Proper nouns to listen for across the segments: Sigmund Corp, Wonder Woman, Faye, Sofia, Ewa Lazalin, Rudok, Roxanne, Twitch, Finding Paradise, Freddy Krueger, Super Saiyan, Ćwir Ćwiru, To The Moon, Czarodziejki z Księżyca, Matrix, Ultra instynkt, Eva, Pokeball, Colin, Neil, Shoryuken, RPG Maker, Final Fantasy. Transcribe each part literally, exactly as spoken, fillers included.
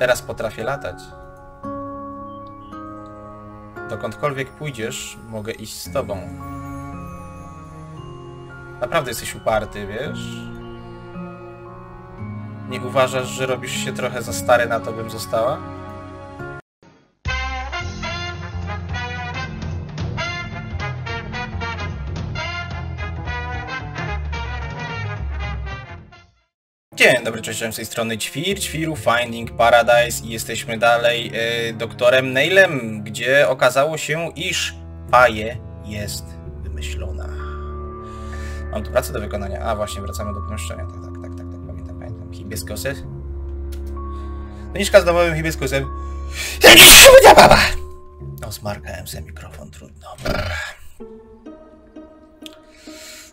Teraz potrafię latać. Dokądkolwiek pójdziesz, mogę iść z tobą. Naprawdę jesteś uparty, wiesz? Nie uważasz, że robisz się trochę za stary na to, bym została? Dzień dobry, cześć, z tej strony Ćwir Ćwiru, Finding Paradise i jesteśmy dalej yy, doktorem Neilem, gdzie okazało się, iż Faye jest wymyślona. Mam tu pracę do wykonania. A właśnie, wracamy do pomieszczenia. Tak, tak, tak, tak, tak pamiętam, pamiętam. Hibiskosy. Doniczka z domowym hibiskosem. No, zmarkałem sobie mikrofon, trudno.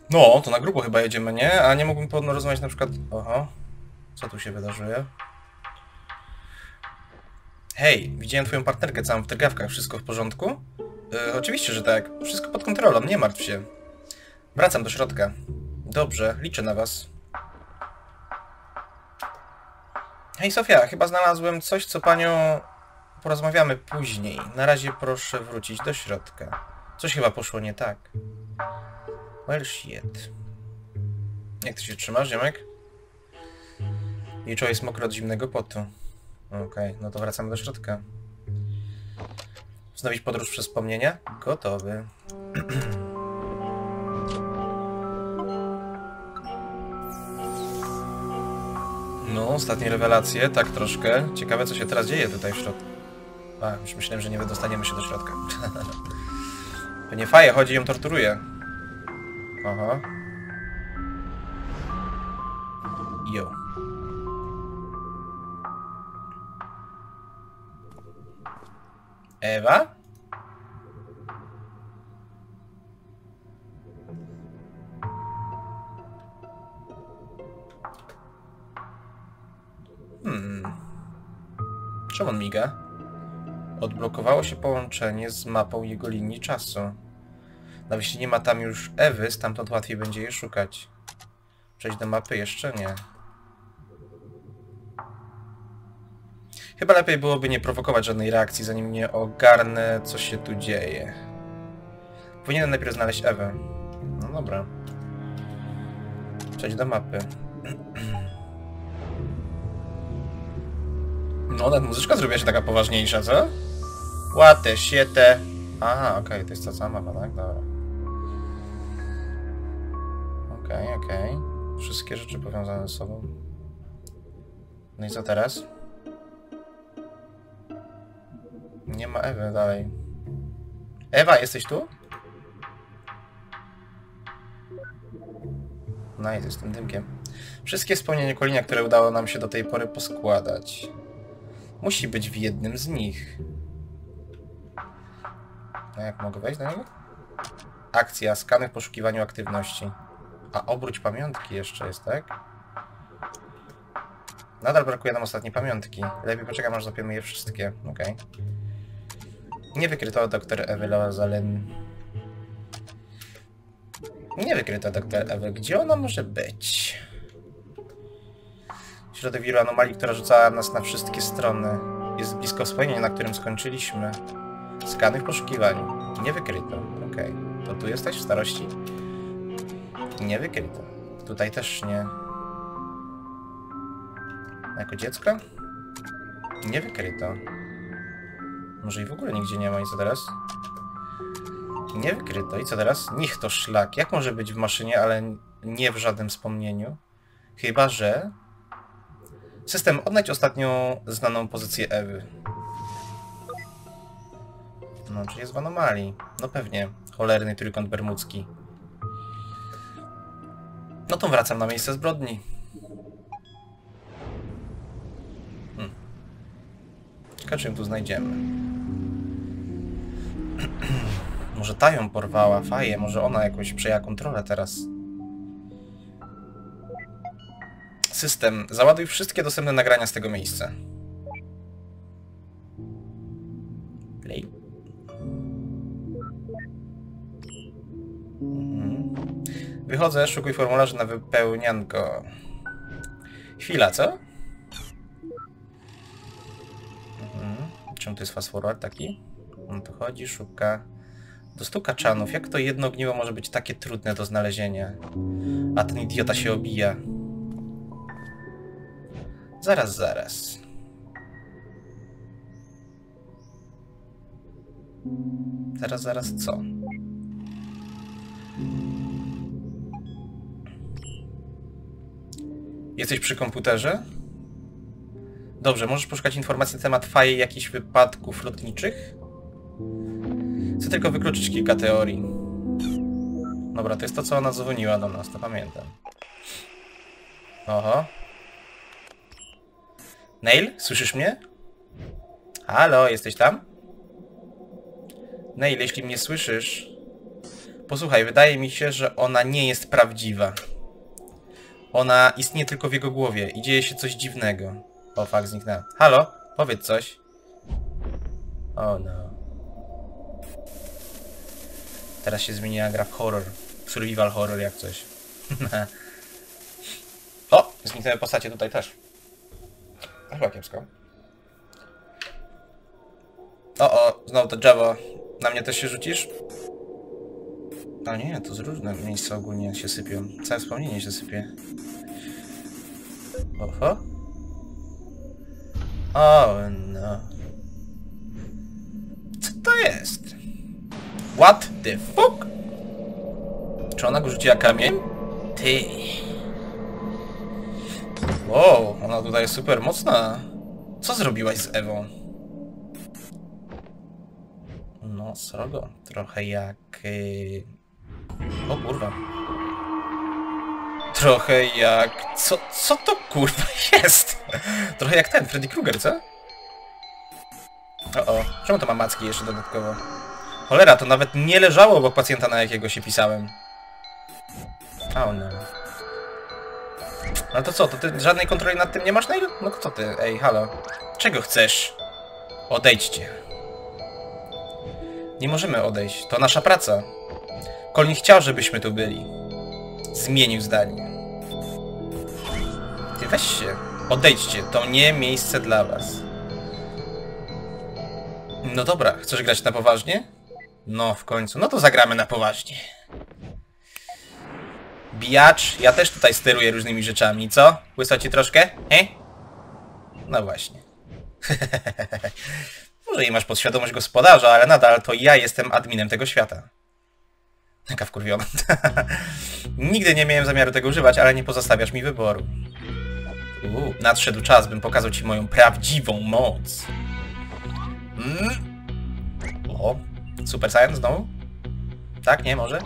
No, to na grubo chyba jedziemy, nie? A nie mógłbym podobno rozmawiać na przykład... Oho. Co tu się wydarzyło? Hej, widziałem twoją partnerkę całą w drgawkach. Wszystko w porządku? Yy, oczywiście, że tak. Wszystko pod kontrolą, nie martw się. Wracam do środka. Dobrze, liczę na was. Hej Sofia, chyba znalazłem coś, co panią... Porozmawiamy później. Na razie proszę wrócić do środka. Coś chyba poszło nie tak. Well shit. Jak ty się trzymasz, ziomek? Jejczo jest mokro od zimnego potu. Okej, okay, no to wracamy do środka. Wznowić podróż przez wspomnienia? Gotowy. No, ostatnie rewelacje, tak troszkę. Ciekawe, co się teraz dzieje tutaj w środku. A, już myślałem, że nie wydostaniemy się do środka. Pewnie Faye chodzi i ją torturuje. Aha. Jo. Ewa? Hmm. Czemu on miga? Odblokowało się połączenie z mapą jego linii czasu. No jeśli nie ma tam już Ewy, stamtąd łatwiej będzie jej szukać. Przejść do mapy jeszcze nie. Chyba lepiej byłoby nie prowokować żadnej reakcji, zanim nie ogarnę, co się tu dzieje. Powinienem najpierw znaleźć Ewę. No dobra. Przejdź do mapy. No, ta muzyczka zrobiła się taka poważniejsza, co? Łatę, sietę. Aha, okej, okay, to jest ta sama mapa, tak? Dobra. Okej, okay, okej. Okay. Wszystkie rzeczy powiązane ze sobą. No i co teraz? Nie ma Ewy dalej. Ewa, jesteś tu? No i to jest tym dymkiem. Wszystkie wspomnienia Colina, które udało nam się do tej pory poskładać. Musi być w jednym z nich. No jak mogę wejść na niego? Akcja, skany w poszukiwaniu aktywności. A obróć pamiątki jeszcze jest, tak? Nadal brakuje nam ostatniej pamiątki. Lepiej poczekam, aż zapiemy je wszystkie. Okej. Okay. Nie wykryto doktor Ewy Lazalin. Nie wykryto doktor Ewy. Gdzie ona może być? Środek wiru anomalii, która rzucała nas na wszystkie strony. Jest blisko wspomnienia, na którym skończyliśmy. Skany w poszukiwaniu. Nie wykryto. Okej. Okay. To tu jesteś w starości? Nie wykryto. Tutaj też nie. Jako dziecko? Nie wykryto. Może i w ogóle nigdzie nie ma. I co teraz? Nie wykryto. I co teraz? Niech to szlak. Jak może być w maszynie, ale nie w żadnym wspomnieniu? Chyba że... System, odnajdź ostatnią znaną pozycję Ewy. No, czyli jest w anomalii. No pewnie. Cholerny trójkąt bermudzki. No to wracam na miejsce zbrodni. Hmm. Ciekawe, czy ją tu znajdziemy. Może ta ją porwała, Faye, może ona jakoś przejęła kontrolę teraz. System, załaduj wszystkie dostępne nagrania z tego miejsca. Play. Wychodzę, szukuj formularzy na wypełnianko. Chwila, co? czym to jest fast forward taki? On tu chodzi, szuka... Do stu kaczanów. Jak to jedno ogniwo może być takie trudne do znalezienia? A ten idiota się obija. Zaraz, zaraz. Zaraz, zaraz co? Jesteś przy komputerze? Dobrze, możesz poszukać informacji na temat Faye, jakichś wypadków lotniczych? Chcę tylko wykluczyć kilka teorii. Dobra, to jest to, co ona dzwoniła do nas, to pamiętam. Oho. Neil, słyszysz mnie? Halo, jesteś tam? Neil, jeśli mnie słyszysz... Posłuchaj, wydaje mi się, że ona nie jest prawdziwa. Ona istnieje tylko w jego głowie i dzieje się coś dziwnego. O, fakt, zniknęła. Halo, powiedz coś. O no. Teraz się zmieniła gra w horror. W survival horror jak coś. O! Zniknęły postacie tutaj też. Chyba kiepsko. O, o! Znowu to drzewo. Na mnie też się rzucisz? A nie, to z różnych miejsc ogólnie się sypią. Całe wspomnienie się sypie. Oho. O no. Co to jest? What the fuck? Czy ona go rzuciła kamień? Ty. Wow, ona tutaj jest super mocna. Co zrobiłaś z Ewą? No, srogo. Trochę jak... O kurwa. Trochę jak... Co, co to kurwa jest? Trochę jak ten, Freddy Krueger, co? O-o. Czemu to ma macki jeszcze dodatkowo? Cholera, to nawet nie leżało obok pacjenta, na jakiego się pisałem. O no. No to co, to ty żadnej kontroli nad tym nie masz, Neil? No co ty? Ej, halo. Czego chcesz? Odejdźcie. Nie możemy odejść. To nasza praca. Colin chciał, żebyśmy tu byli. Zmienił zdanie. Ty weź się. Odejdźcie. To nie miejsce dla was. No dobra. Chcesz grać na poważnie? No w końcu. No to zagramy na poważnie. Bijacz. Ja też tutaj steruję różnymi rzeczami. Co? Łysać ci troszkę? He? No właśnie. Może i masz podświadomość gospodarza, ale nadal to ja jestem adminem tego świata. Taka wkurwiona. Nigdy nie miałem zamiaru tego używać, ale nie pozostawiasz mi wyboru. Uuu, nadszedł czas, bym pokazał ci moją prawdziwą moc. Mm. O, Super Saiyan znowu? Tak, nie, może?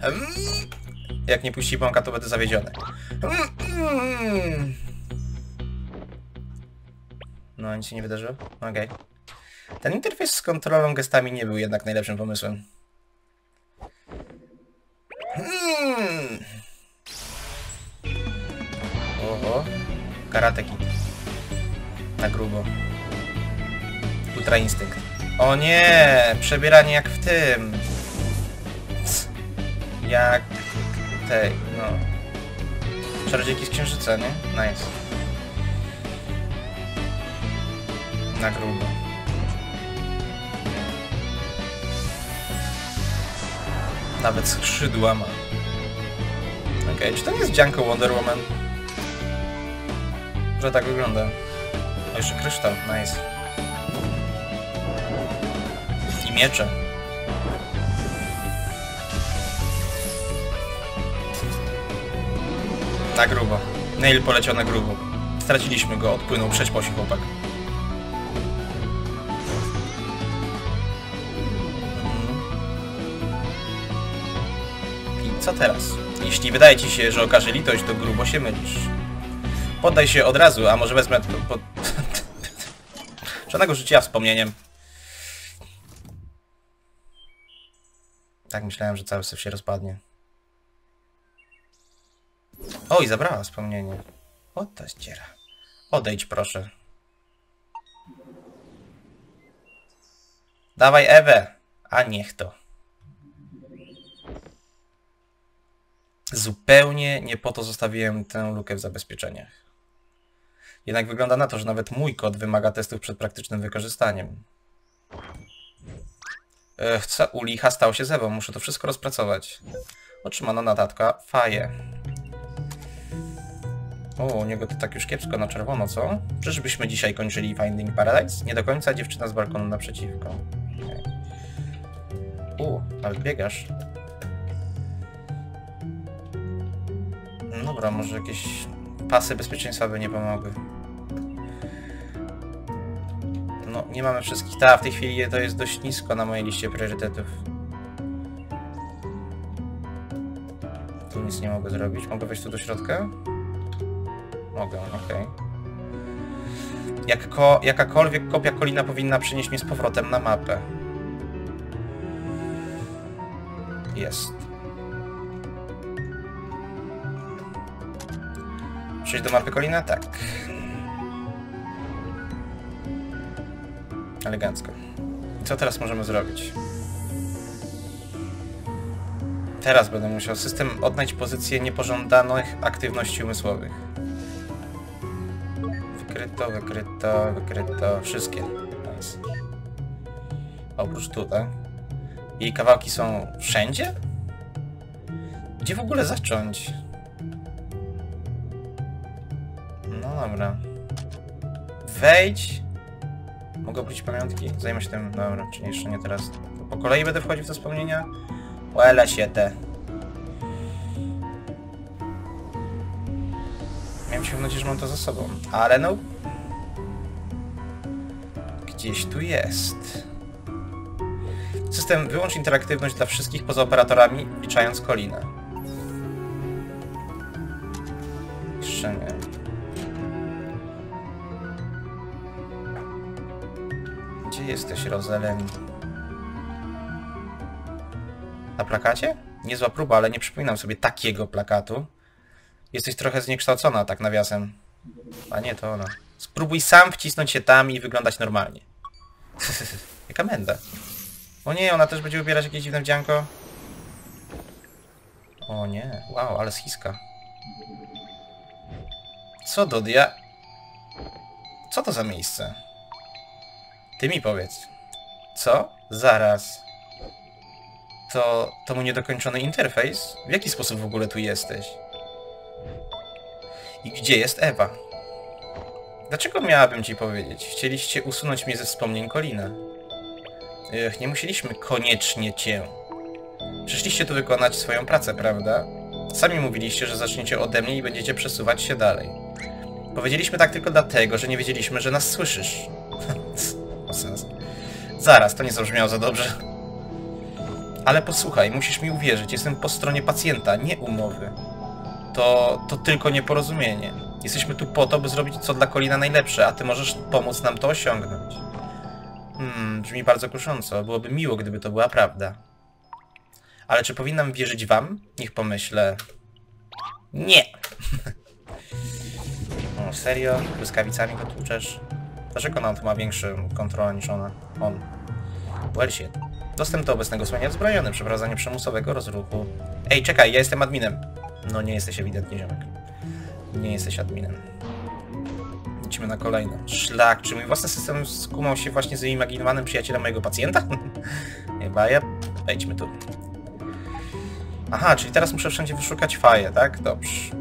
Mm. Jak nie puści bąka, to będę zawiedziony. Mm. No, nic się nie wydarzyło? Okej. Okay. Ten interfejs z kontrolą gestami nie był jednak najlepszym pomysłem. Hmm. Oho. Karate Kid. Na grubo. Ultra instynkt. O nie! Przebieranie jak w tym. Jak... tej, no... Czarodziejki z Księżyca, nie? Nice. Na grubo. Nawet skrzydła ma. Okej, okay, czy to nie jest dzianko Wonder Woman? Że tak wygląda. O, jeszcze kryształ, nice. I miecze. Na grubo. Neil poleciał na grubo. Straciliśmy go, odpłynął, przećpał się chłopak. Co teraz? Jeśli wydaje ci się, że okaże litość, to grubo się mylisz. Poddaj się od razu, a może wezmę... Pod... Żadnego życia wspomnieniem. Tak myślałem, że cały syf się rozpadnie. Oj, zabrała wspomnienie. O, ta ściera. Odejdź, proszę. Dawaj Ewę! A niech to. Zupełnie nie po to zostawiłem tę lukę w zabezpieczeniach. Jednak wygląda na to, że nawet mój kod wymaga testów przed praktycznym wykorzystaniem. u licha stał się zewą. Muszę to wszystko rozpracować. Otrzymano notatka Faye. O, u niego to tak już kiepsko na czerwono, co? Czyżbyśmy dzisiaj kończyli Finding Paradise? Nie do końca, dziewczyna z balkonu naprzeciwko. Okay. U, ale biegasz. Dobra, może jakieś pasy bezpieczeństwa by nie pomogły. No, nie mamy wszystkich. Ta, w tej chwili to jest dość nisko na mojej liście priorytetów. Tu nic nie mogę zrobić. Mogę wejść tu do środka? Mogę, okej. Okay. Jak ko jakakolwiek kopia Colina powinna przynieść mnie z powrotem na mapę. Jest. Przejść do mapy Colina? Tak. Elegancko. I co teraz możemy zrobić? Teraz będę musiał system odnaleźć pozycję niepożądanych aktywności umysłowych. Wykryto, wykryto, wykryto. Wszystkie. Nice. Oprócz tutaj. Jej kawałki są wszędzie? Gdzie w ogóle zacząć? No dobra. Wejdź. Mogę obliczyć pamiątki? Zajmę się tym. Dobra, czyli jeszcze nie teraz. Po kolei będę wchodził w te wspomnienia. Łela się te. Miałem się nadzieję, że mam to za sobą. Ale no. Gdzieś tu jest. System wyłącz interaktywność dla wszystkich poza operatorami, wliczając Colina. Jeszcze nie. Gdzie jesteś, Rozelem? Na plakacie? Niezła próba, ale nie przypominam sobie takiego plakatu. Jesteś trochę zniekształcona, tak nawiasem. A nie, to ona. Spróbuj sam wcisnąć się tam i wyglądać normalnie. Jaka menda. O nie, ona też będzie wybierać jakieś dziwne wdzianko. O nie, wow, ale schiska. Co do dia... Co to za miejsce? Ty mi powiedz. Co? Zaraz. To... to mój niedokończony interfejs? W jaki sposób w ogóle tu jesteś? I gdzie jest Ewa? Dlaczego miałabym ci powiedzieć? Chcieliście usunąć mnie ze wspomnień Colina. Ech, nie musieliśmy koniecznie cię. Przyszliście tu wykonać swoją pracę, prawda? Sami mówiliście, że zaczniecie ode mnie i będziecie przesuwać się dalej. Powiedzieliśmy tak tylko dlatego, że nie wiedzieliśmy, że nas słyszysz. Zaraz, to nie zabrzmiało za dobrze. Ale posłuchaj, musisz mi uwierzyć, jestem po stronie pacjenta, nie umowy. To, to tylko nieporozumienie. Jesteśmy tu po to, by zrobić co dla Colina najlepsze, a ty możesz pomóc nam to osiągnąć. Hmm, brzmi bardzo kusząco. Byłoby miło, gdyby to była prawda. Ale czy powinnam wierzyć wam? Niech pomyślę... Nie! No serio? Błyskawicami go tłuczesz? Dlaczego ona tu ma większą kontrolę niż ona? On. Well shit. Dostęp do obecnego słania wzbrojony. Przeprowadzanie przymusowego rozruchu. Ej, czekaj, ja jestem adminem. No nie jesteś ewidentnie, ziomek. Nie jesteś adminem. Idźmy na kolejne. Szlak, czy mój własny system skumał się właśnie z wyimaginowanym przyjacielem mojego pacjenta? Chyba ja... Wejdźmy tu. Aha, czyli teraz muszę wszędzie wyszukać Faję, tak? Dobrze.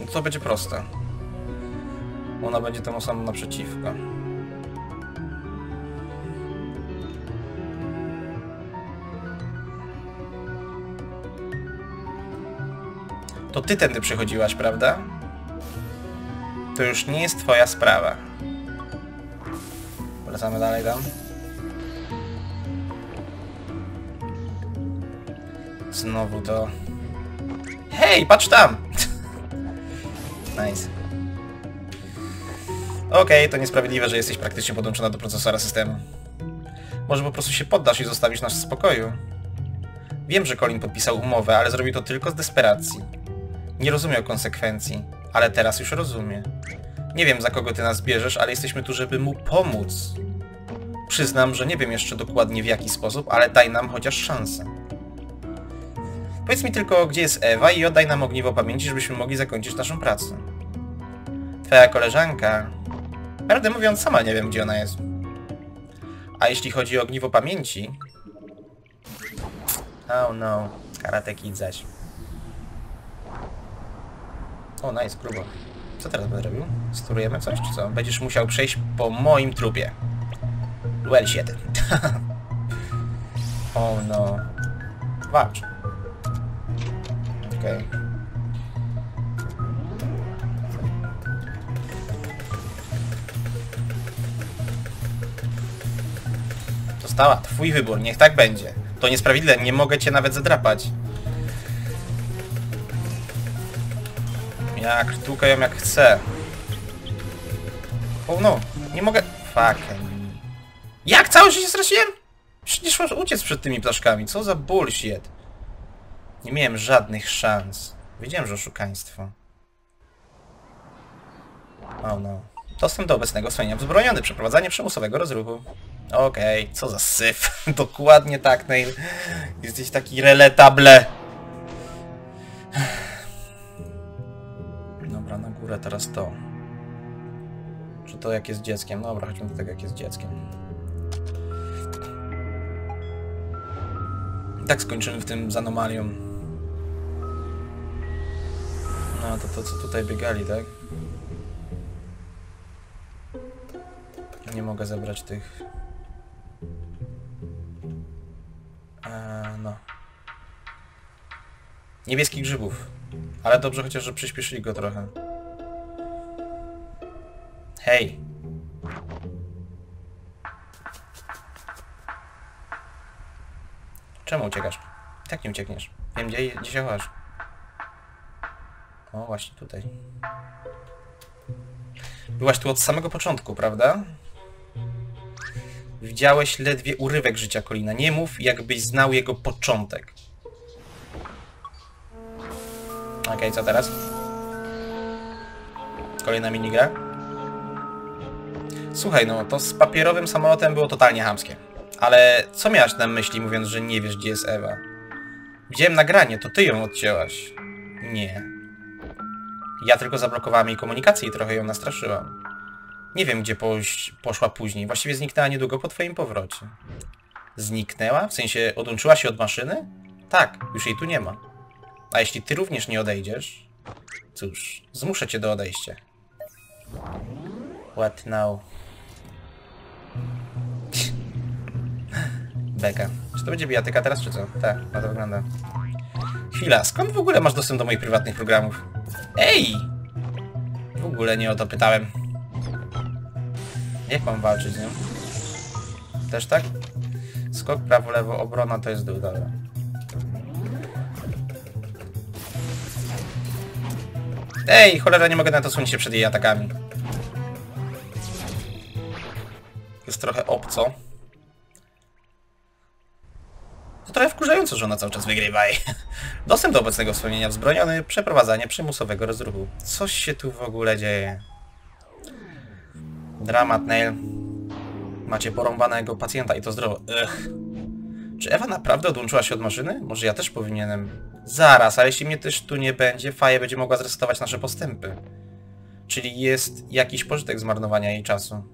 No to będzie proste. Ona będzie temu samą naprzeciwko. To ty tędy przychodziłaś, prawda? To już nie jest twoja sprawa. Wracamy dalej tam. Znowu to... Hej, patrz tam! Nice. Okej, okay, to niesprawiedliwe, że jesteś praktycznie podłączona do procesora systemu. Może po prostu się poddasz i zostawisz nas w spokoju? Wiem, że Colin podpisał umowę, ale zrobił to tylko z desperacji. Nie rozumiał konsekwencji, ale teraz już rozumie. Nie wiem, za kogo ty nas bierzesz, ale jesteśmy tu, żeby mu pomóc. Przyznam, że nie wiem jeszcze dokładnie w jaki sposób, ale daj nam chociaż szansę. Powiedz mi tylko, gdzie jest Ewa i oddaj nam ogniwo pamięci, żebyśmy mogli zakończyć naszą pracę. Twoja koleżanka... Prawdę mówiąc, sama nie wiem, gdzie ona jest. A jeśli chodzi o ogniwo pamięci... Oh no, Karate Kid zaś. O, nice, grubo. Co teraz będę robił? Sterujemy coś, czy co? Będziesz musiał przejść po moim trupie. Well shit. O oh no. Walcz. Okej. Okay. Została. Twój wybór. Niech tak będzie. To niesprawiedliwe. Nie mogę cię nawet zadrapać. Jak tłukę ją jak chcę. O no. Nie mogę... Fuck. Jak? Całe życie straciłem? Przecież muszę uciec przed tymi ptaszkami. Co za bullshit. Nie miałem żadnych szans. Wiedziałem, że oszukaństwo. O no. Dostęp do obecnego schronienia wzbroniony. Przeprowadzanie przymusowego rozruchu. Okej, okay, co za syf. Dokładnie tak, Neil. Jesteś taki relatable. Dobra, na górę teraz to. Czy to jak jest dzieckiem? Dobra, chodźmy do tego, jak jest dzieckiem. I tak skończymy w tym z anomalią. No, to to, co tutaj biegali, tak? Nie mogę zebrać tych... No. Niebieskich grzybów. Ale dobrze chociaż, że przyspieszyli go trochę. Hej! Czemu uciekasz? I tak nie uciekniesz. Wiem, gdzie, gdzie się chowasz. O, właśnie tutaj. Byłaś tu od samego początku, prawda? Widziałeś ledwie urywek życia Colina. Nie mów, jakbyś znał jego początek. Okej, okay, co teraz? Kolejna minigra. Słuchaj, no to z papierowym samolotem było totalnie chamskie. Ale co miałaś na myśli, mówiąc, że nie wiesz, gdzie jest Ewa? Widziałem nagranie, to ty ją odcięłaś. Nie. Ja tylko zablokowałam jej komunikację i trochę ją nastraszyłam. Nie wiem, gdzie poś... poszła później. Właściwie zniknęła niedługo po twoim powrocie. Zniknęła? W sensie odłączyła się od maszyny? Tak, już jej tu nie ma. A jeśli ty również nie odejdziesz... Cóż, zmuszę cię do odejścia. What now? Beka. Czy to będzie bijatyka teraz, czy co? Tak, na to wygląda. Chwila, skąd w ogóle masz dostęp do moich prywatnych programów? Ej! W ogóle nie o to pytałem. Jak mam walczyć z nią? Też tak? Skok prawo, lewo, obrona to jest dół, dobra. Ej, cholera, nie mogę na to słonić się przed jej atakami. Jest trochę obco. To trochę wkurzająco, że ona cały czas wygrywa. Dostęp do obecnego wspomnienia wzbroniony, przeprowadzanie przymusowego rozruchu. Coś się tu w ogóle dzieje. Dramat, Neil. Macie porąbanego pacjenta i to zdrowo. Ech. Czy Ewa naprawdę odłączyła się od maszyny? Może ja też powinienem... Zaraz, ale jeśli mnie też tu nie będzie, Faye będzie mogła zresetować nasze postępy. Czyli jest jakiś pożytek zmarnowania jej czasu.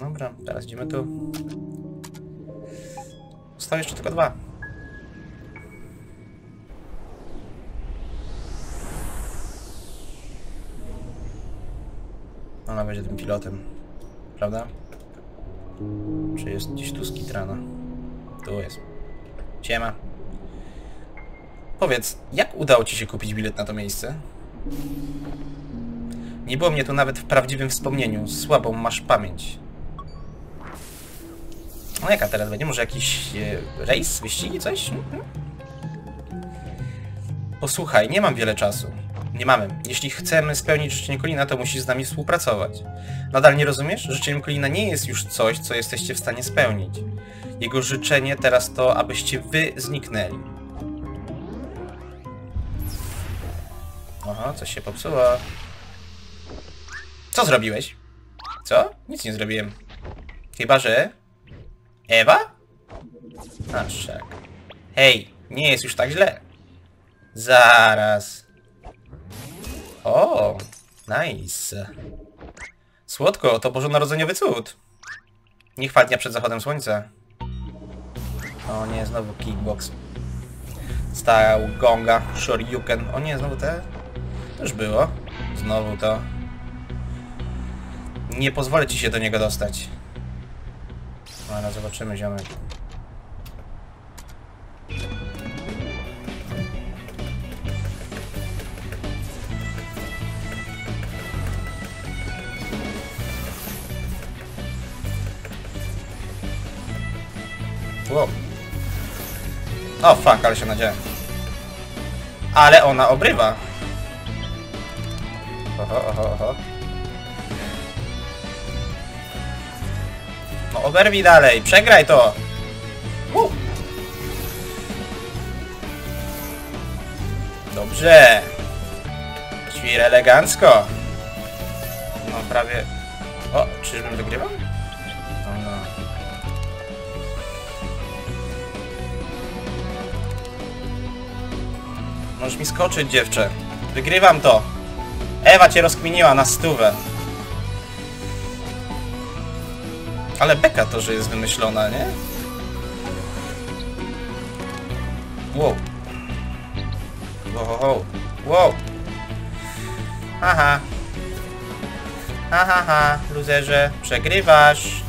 Dobra, teraz idziemy tu. Zostały jeszcze tylko dwa. Ona będzie tym pilotem, prawda? Czy jest gdzieś tu skitrana? Tu jest. Siema. Powiedz, jak udało ci się kupić bilet na to miejsce? Nie było mnie tu nawet w prawdziwym wspomnieniu. Słabą masz pamięć. No jaka teraz będzie? Może jakiś e, rejs, wyścigi, coś? Mhm. Posłuchaj, nie mam wiele czasu. Nie mamy. Jeśli chcemy spełnić życzenie Colina, to musisz z nami współpracować. Nadal nie rozumiesz? Życzeniem Colina nie jest już coś, co jesteście w stanie spełnić. Jego życzenie teraz to, abyście wy zniknęli. Aha, coś się popsuło. Co zrobiłeś? Co? Nic nie zrobiłem. Chyba że... Ewa? A szak. Hej, nie jest już tak źle. Zaraz. O, nice. Słodko, to bożonarodzeniowy cud. Niechwatnia przed zachodem słońca. O nie, znowu kickbox. Stał gonga, shoryuken. O nie, znowu te? To już było. Znowu to. Nie pozwolę ci się do niego dostać. Ale zobaczymy, ziomek. Wow. O fuck, ale się nadzieję. Ale ona obrywa. Oho, oho, oho. No oberwij dalej, przegraj to. Wow. Dobrze. Ćwir elegancko. No prawie... O, czyżbym wygrywał? Możesz mi skoczyć, dziewczę. Wygrywam to. Ewa cię rozkminiła na stówę. Ale beka to, że jest wymyślona, nie? Wow. Wow, wow, wow. Wow. Aha. Aha, ha, luzerze. Przegrywasz.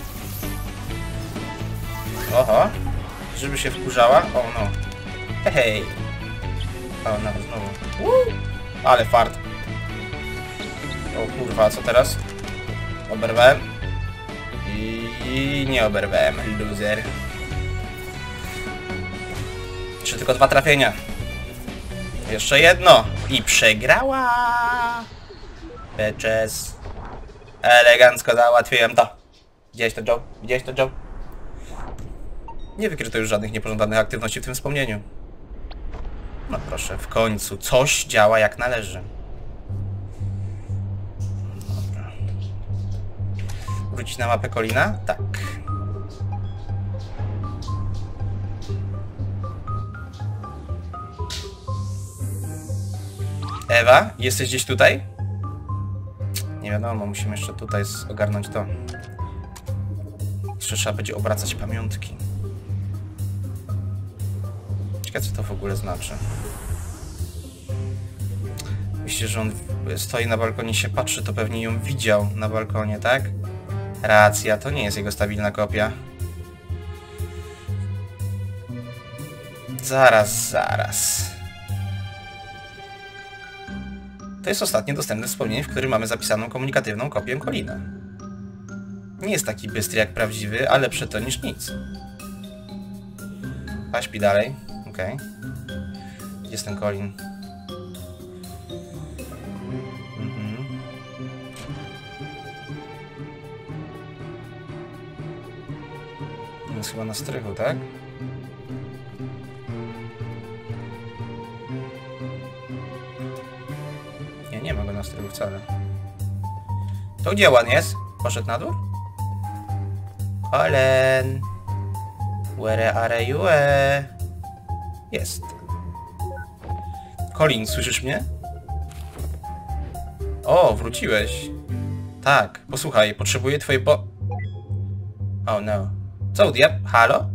Oho. Żeby się wkurzała. O no. Hej, hej. O, nawet znowu. Uuu, ale fart. O kurwa, co teraz? Oberwałem. I nie oberwałem. Loser. Czy tylko dwa trafienia? Jeszcze jedno. I przegrała. Bitches. Elegancko załatwiłem to. Widziałeś to, Joe? Widziałeś to, Joe? Nie wykryto już żadnych niepożądanych aktywności w tym wspomnieniu. No proszę, w końcu coś działa jak należy. Dobra. Wrócić na mapę Colina? Tak. Ewa, jesteś gdzieś tutaj? Nie wiadomo, musimy jeszcze tutaj ogarnąć to. Jeszcze trzeba będzie obracać pamiątki. Co to w ogóle znaczy? Myślę, że on stoi na balkonie, się patrzy, to pewnie ją widział na balkonie, tak? Racja, to nie jest jego stabilna kopia. Zaraz, zaraz. To jest ostatnie dostępne wspomnienie, w którym mamy zapisaną komunikatywną kopię Colina. Nie jest taki bystry jak prawdziwy, ale lepszy to niż nic. A śpi dalej. Okej. Okay. Gdzie jest ten Colin? Mm-hmm. Jest chyba na strychu, tak? Nie, nie ma go na strychu wcale. To gdzie on jest? Poszedł na dół? Colin! Where are you? Jest. Colin, słyszysz mnie? O, wróciłeś. Tak, posłuchaj, potrzebuję twojej po... Oh no. Co, diab? Halo?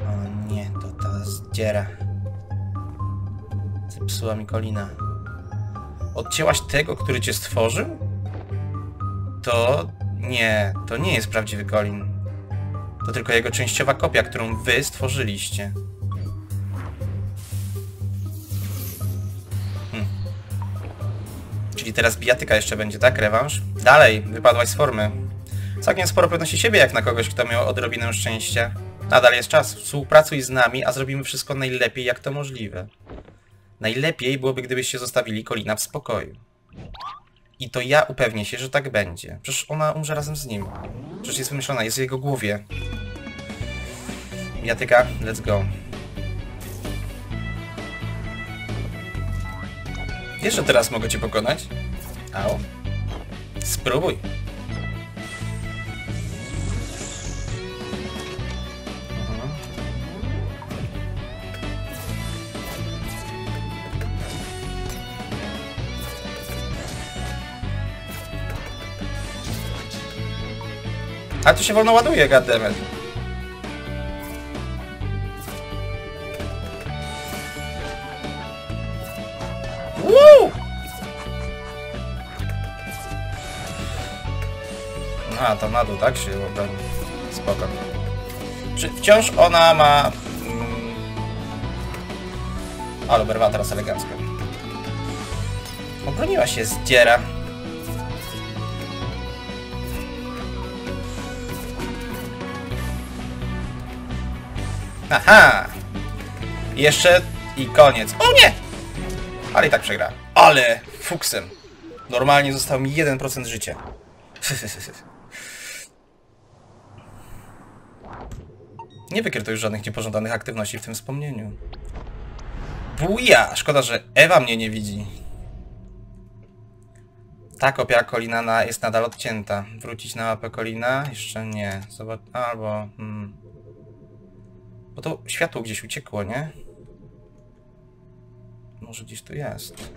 O nie, to ta zdziera. Zepsuła mi Colina. Odcięłaś tego, który cię stworzył? To... nie, to nie jest prawdziwy Colin. To tylko jego częściowa kopia, którą wy stworzyliście. Czyli teraz bijatyka jeszcze będzie, tak? Rewanż? Dalej, wypadłaś z formy. Całkiem sporo pewności siebie jak na kogoś, kto miał odrobinę szczęścia. Nadal jest czas. Współpracuj z nami, a zrobimy wszystko najlepiej jak to możliwe. Najlepiej byłoby, gdybyście zostawili Colina w spokoju. I to ja upewnię się, że tak będzie. Przecież ona umrze razem z nim. Przecież jest wymyślona, jest w jego głowie. Bijatyka, let's go. Wiesz, że teraz mogę cię pokonać? Au. Spróbuj. Mhm. A tu się wolno ładuje, goddammit. Woo! A, tam na dół, tak się obroni. Spoko. Czy wciąż ona ma... Ale berwa teraz elegancko. Obroniła się, zdziera. Aha! Jeszcze i koniec. O nie! Ale i tak przegra. Ale fuksem. Normalnie został mi jeden procent życia. Nie wykryto już żadnych niepożądanych aktywności w tym wspomnieniu. Buja! Szkoda, że Ewa mnie nie widzi. Ta kopia Colina jest nadal odcięta. Wrócić na mapę Colina? Jeszcze nie. Zobacz... Albo... Hmm. Bo to światło gdzieś uciekło, nie? Może gdzieś tu jest.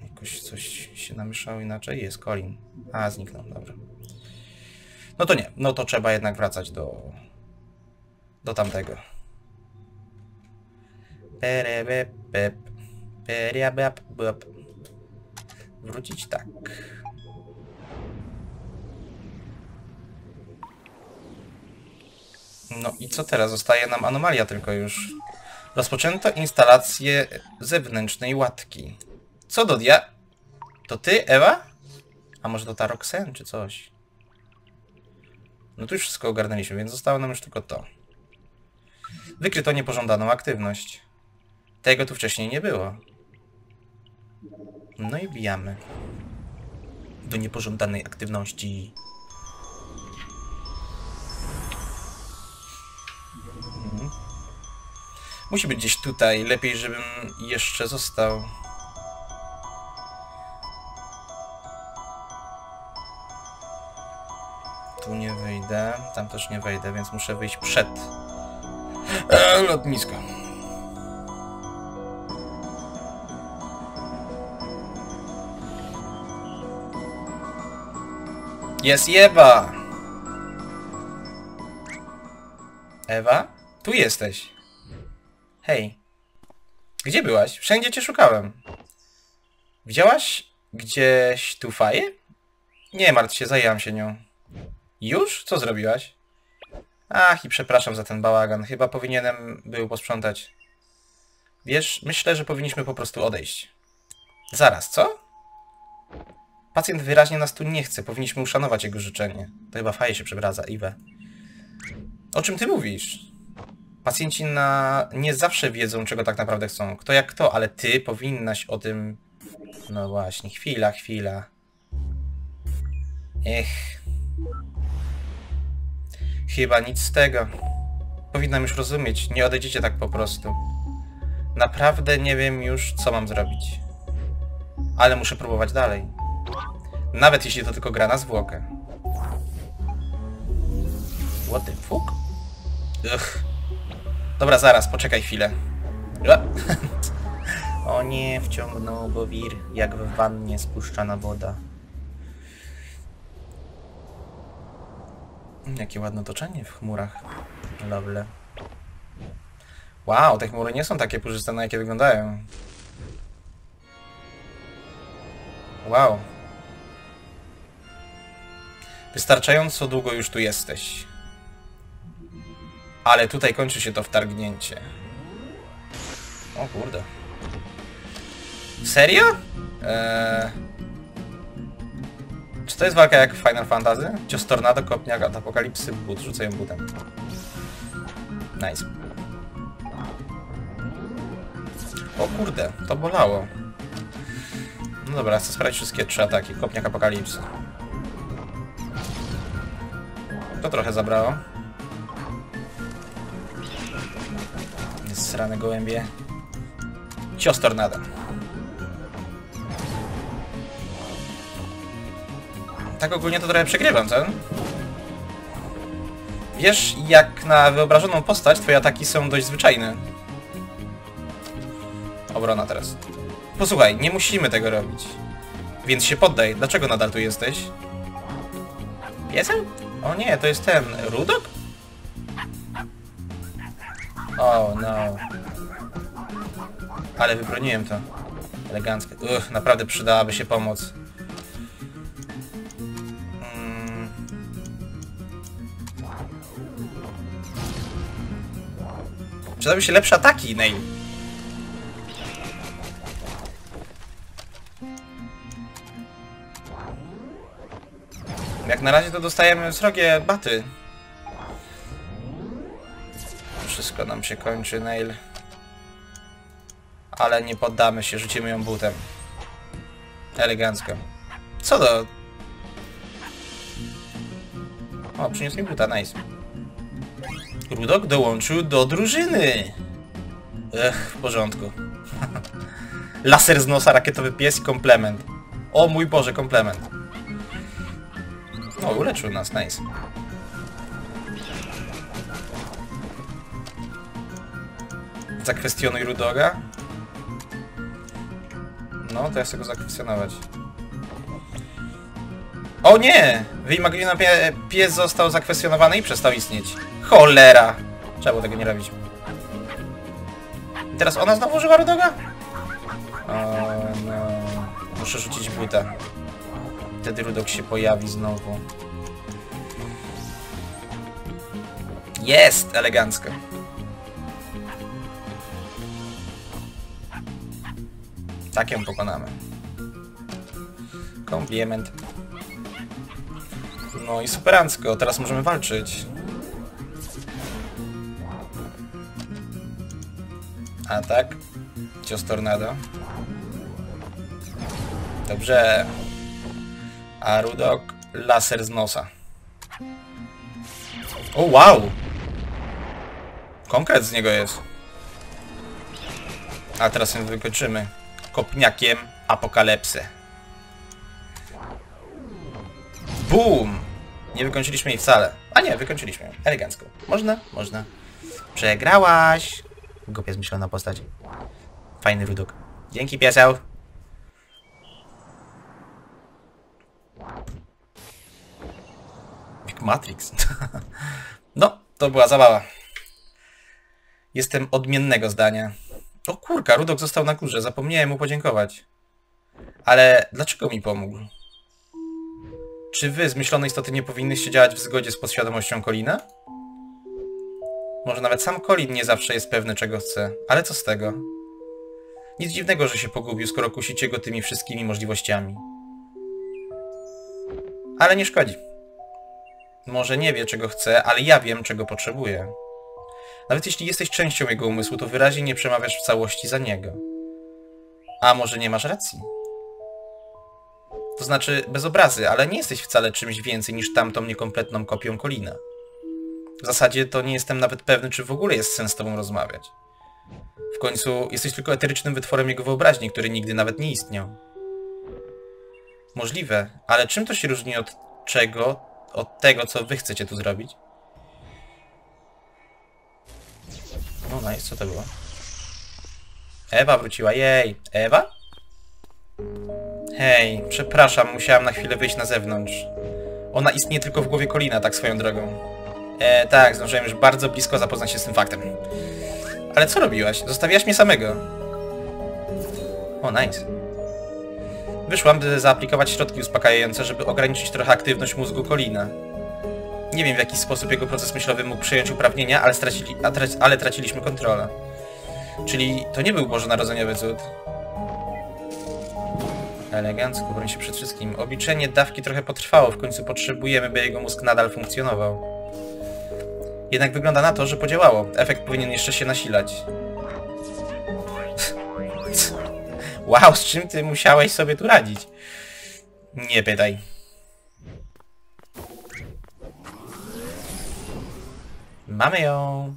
Jakoś coś się namieszało inaczej. Jest Colin. A, zniknął. Dobra. No to nie. No to trzeba jednak wracać do... do tamtego. Wrócić tak. No i co teraz? Zostaje nam anomalia tylko już. Rozpoczęto instalację zewnętrznej łatki. Co do dia... To ty, Ewa? A może to ta Roxanne czy coś? No tu już wszystko ogarnęliśmy, więc zostało nam już tylko to. Wykryto niepożądaną aktywność. Tego tu wcześniej nie było. No i bijamy. Do niepożądanej aktywności. Mhm. Musi być gdzieś tutaj. Lepiej, żebym jeszcze został. Tu nie wyjdę. Tam też nie wejdę, więc muszę wyjść przed eee, lotnisko. Jest Ewa! Ewa? Tu jesteś. Hej. Gdzie byłaś? Wszędzie cię szukałem. Widziałaś gdzieś tu Faję? Nie martw się, zajęłam się nią. Już? Co zrobiłaś? Ach, i przepraszam za ten bałagan. Chyba powinienem był posprzątać. Wiesz, myślę, że powinniśmy po prostu odejść. Zaraz, co? Pacjent wyraźnie nas tu nie chce. Powinniśmy uszanować jego życzenie. To chyba Faye się przebraza, Ewę. O czym ty mówisz? Pacjenci na... nie zawsze wiedzą, czego tak naprawdę chcą. Kto jak kto, ale ty powinnaś o tym... No właśnie, chwila, chwila. Ech. Chyba nic z tego. Powinnam już rozumieć. Nie odejdziecie tak po prostu. Naprawdę nie wiem już, co mam zrobić. Ale muszę próbować dalej. Nawet jeśli to tylko gra na zwłokę. What the fuck? Ugh. Dobra, zaraz, poczekaj chwilę. O nie, wciągnął go wir, jak w wannie spuszczana woda. Jakie ładne otoczenie w chmurach. Lovely. Wow, te chmury nie są takie puszyste, na jakie wyglądają. Wow. Wystarczająco długo już tu jesteś. Ale tutaj kończy się to wtargnięcie. O kurde. Serio? Eee... Czy to jest walka jak w Final Fantasy? Cios tornado, kopniak, od apokalipsy, but, rzucę ją butem. Nice. O kurde, to bolało. No dobra, chcę sprawdzić wszystkie trzy ataki. Kopniak, apokalipsy. To trochę zabrało. Zrane gołębie. Cios tornada. Tak ogólnie to trochę przegrywam, co? Wiesz, jak na wyobrażoną postać twoje ataki są dość zwyczajne. Obrona teraz. Posłuchaj, nie musimy tego robić. Więc się poddaj. Dlaczego nadal tu jesteś? Pieseł? O nie, to jest ten... Rudok? O, no... Ale wybroniłem to. Elegancko. Uch, naprawdę przydałaby się pomoc. Mm. Przydałyby się lepsze ataki, Neil. Jak na razie to dostajemy srogie baty. Wszystko nam się kończy, Neil. Ale nie poddamy się, rzucimy ją butem. Elegancko. Co do... O, przyniósł mi buta, nice. Rudok dołączył do drużyny. Ech, w porządku. Laser z nosa, rakietowy pies, komplement. O mój Boże, komplement. O, uleczył nas, nice. Zakwestionuj Rudoga. No, to ja chcę go zakwestionować. O nie! Wyimaginiony pies został zakwestionowany i przestał istnieć. Cholera! Trzeba było tego nie robić. I teraz ona znowu używa Rudoga? O, no... Muszę rzucić buta. Wtedy Rudok się pojawi znowu. Jest! Elegancko. Tak ją pokonamy. Kompliment. No i superancko. Teraz możemy walczyć. A tak. Cios tornado. Dobrze. A Rudok laser z nosa. O, wow! Konkret z niego jest. A teraz ją wykończymy. Kopniakiem apokalipsy. Boom! Nie wykończyliśmy jej wcale. A nie, wykończyliśmy ją. Elegancko. Można? Można. Przegrałaś! Głupia zmyślona postać. Fajny Rudok. Dzięki, pieseł. Matrix. No, to była zabawa. Jestem odmiennego zdania. O kurka, Rudok został na górze. Zapomniałem mu podziękować. Ale dlaczego mi pomógł? Czy wy, zmyślone istoty, nie powinnyście działać w zgodzie z podświadomością Colina? Może nawet sam Colin nie zawsze jest pewny, czego chce. Ale co z tego? Nic dziwnego, że się pogubił, skoro kusicie go tymi wszystkimi możliwościami. Ale nie szkodzi. Może nie wie, czego chce, ale ja wiem, czego potrzebuję. Nawet jeśli jesteś częścią jego umysłu, to wyraźnie nie przemawiasz w całości za niego. A może nie masz racji? To znaczy, bez obrazy, ale nie jesteś wcale czymś więcej niż tamtą niekompletną kopią Colina. W zasadzie to nie jestem nawet pewny, czy w ogóle jest sens z tobą rozmawiać. W końcu jesteś tylko eterycznym wytworem jego wyobraźni, który nigdy nawet nie istniał. Możliwe, ale czym to się różni od czego... od tego, co wy chcecie tu zrobić. No nice, co to było? Ewa wróciła, jej! Ewa? Hej, przepraszam, musiałam na chwilę wyjść na zewnątrz. Ona istnieje tylko w głowie Colina, tak swoją drogą. E, tak, zdążyłem już bardzo blisko zapoznać się z tym faktem. Ale co robiłaś? Zostawiłaś mnie samego. O, nice. Wyszłam, by zaaplikować środki uspokajające, żeby ograniczyć trochę aktywność mózgu Colina. Nie wiem, w jaki sposób jego proces myślowy mógł przejąć uprawnienia, ale, stracili, traci, ale traciliśmy kontrolę. Czyli to nie był bożonarodzeniowy cud. Elegancko, broń się przed wszystkim. Obliczenie dawki trochę potrwało, w końcu potrzebujemy, by jego mózg nadal funkcjonował. Jednak wygląda na to, że podziałało. Efekt powinien jeszcze się nasilać. Wow, z czym ty musiałeś sobie tu radzić? Nie pytaj. Mamy ją.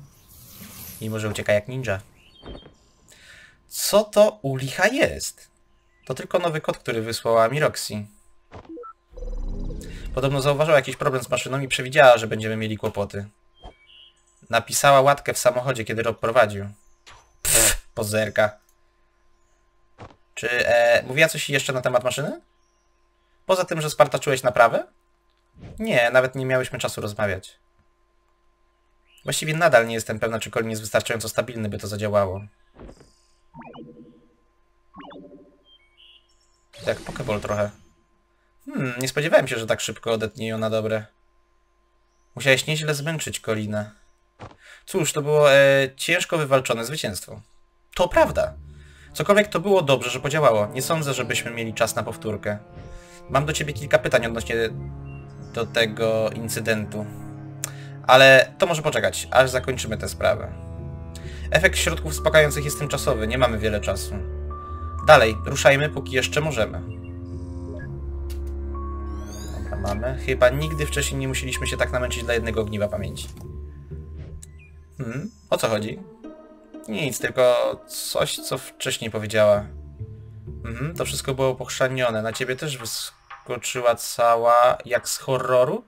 I może ucieka jak ninja. Co to u licha jest? To tylko nowy kod, który wysłała mi Roxy. Podobno zauważyła jakiś problem z maszyną i przewidziała, że będziemy mieli kłopoty. Napisała łatkę w samochodzie, kiedy Rob prowadził. Pff, pozerka. Czy e, mówiła coś jeszcze na temat maszyny? Poza tym, że spartaczyłeś naprawę? Nie, nawet nie miałyśmy czasu rozmawiać. Właściwie nadal nie jestem pewna, czy Colin jest wystarczająco stabilny, by to zadziałało. Tak, Pokeball trochę. Hmm, nie spodziewałem się, że tak szybko odetnie ją na dobre. Musiałeś nieźle zmęczyć Colina. Cóż, to było e, ciężko wywalczone zwycięstwo. To prawda. Cokolwiek to było, dobrze, że podziałało. Nie sądzę, żebyśmy mieli czas na powtórkę. Mam do ciebie kilka pytań odnośnie do tego incydentu. Ale to może poczekać, aż zakończymy tę sprawę. Efekt środków uspokajających jest tymczasowy, nie mamy wiele czasu. Dalej, ruszajmy, póki jeszcze możemy. Dobra, mamy. Chyba nigdy wcześniej nie musieliśmy się tak namęczyć dla jednego ogniwa pamięci. Hmm, o co chodzi? Nic, tylko coś, co wcześniej powiedziała. Mhm, to wszystko było pochrzanione. Na ciebie też wyskoczyła cała... jak z horroru?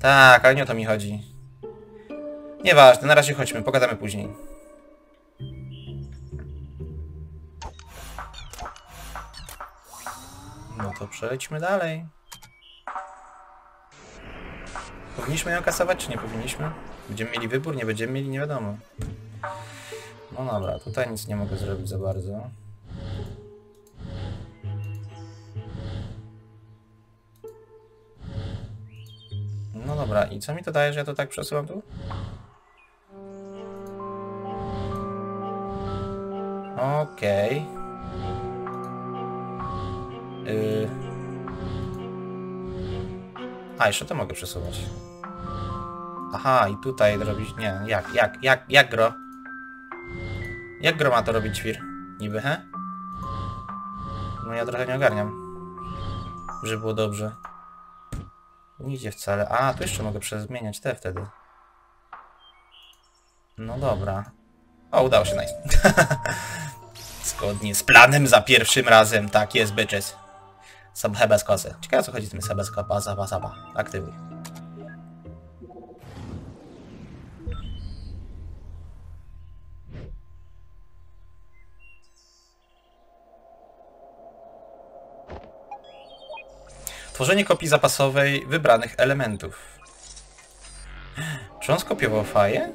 Tak, ale nie o to mi chodzi. Nieważne, na razie chodźmy, pogadamy później. No to przejdźmy dalej. Powinniśmy ją kasować, czy nie powinniśmy? Będziemy mieli wybór, nie będziemy mieli, nie wiadomo. No dobra, tutaj nic nie mogę zrobić za bardzo. No dobra, i co mi to daje, że ja to tak przesuwam tu? Okej. Okay. Yy. A, jeszcze to mogę przesuwać. Aha, i tutaj robić... nie, jak, jak, jak, jak gro? Jak gro ma to robić Ćwir? Niby, he? No ja trochę nie ogarniam. Żeby było dobrze. Nie idzie wcale. A, tu jeszcze mogę przezmieniać te wtedy. No dobra. O, udało się, nice. Zgodnie z planem za pierwszym razem. Tak jest, bitches. Sabhebes kosy. Ciekawe, co chodzi z tym sabes kopa, saba, saba. Aktywuj. Tworzenie kopii zapasowej wybranych elementów. Czy on skopiował faję?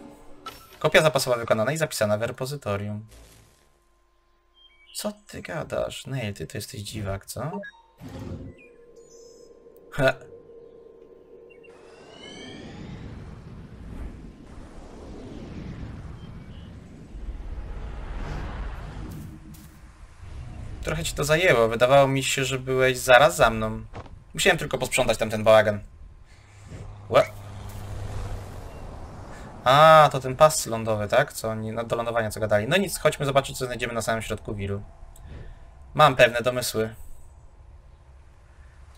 Kopia zapasowa wykonana i zapisana w repozytorium. Co ty gadasz? Neil, ty to jesteś dziwak, co? Ha. Trochę ci to zajęło. Wydawało mi się, że byłeś zaraz za mną. Musiałem tylko posprzątać tamten bałagan. What? A, to ten pas lądowy, tak? Co oni do lądowania co gadali. No nic, chodźmy zobaczyć, co znajdziemy na samym środku wiru. Mam pewne domysły.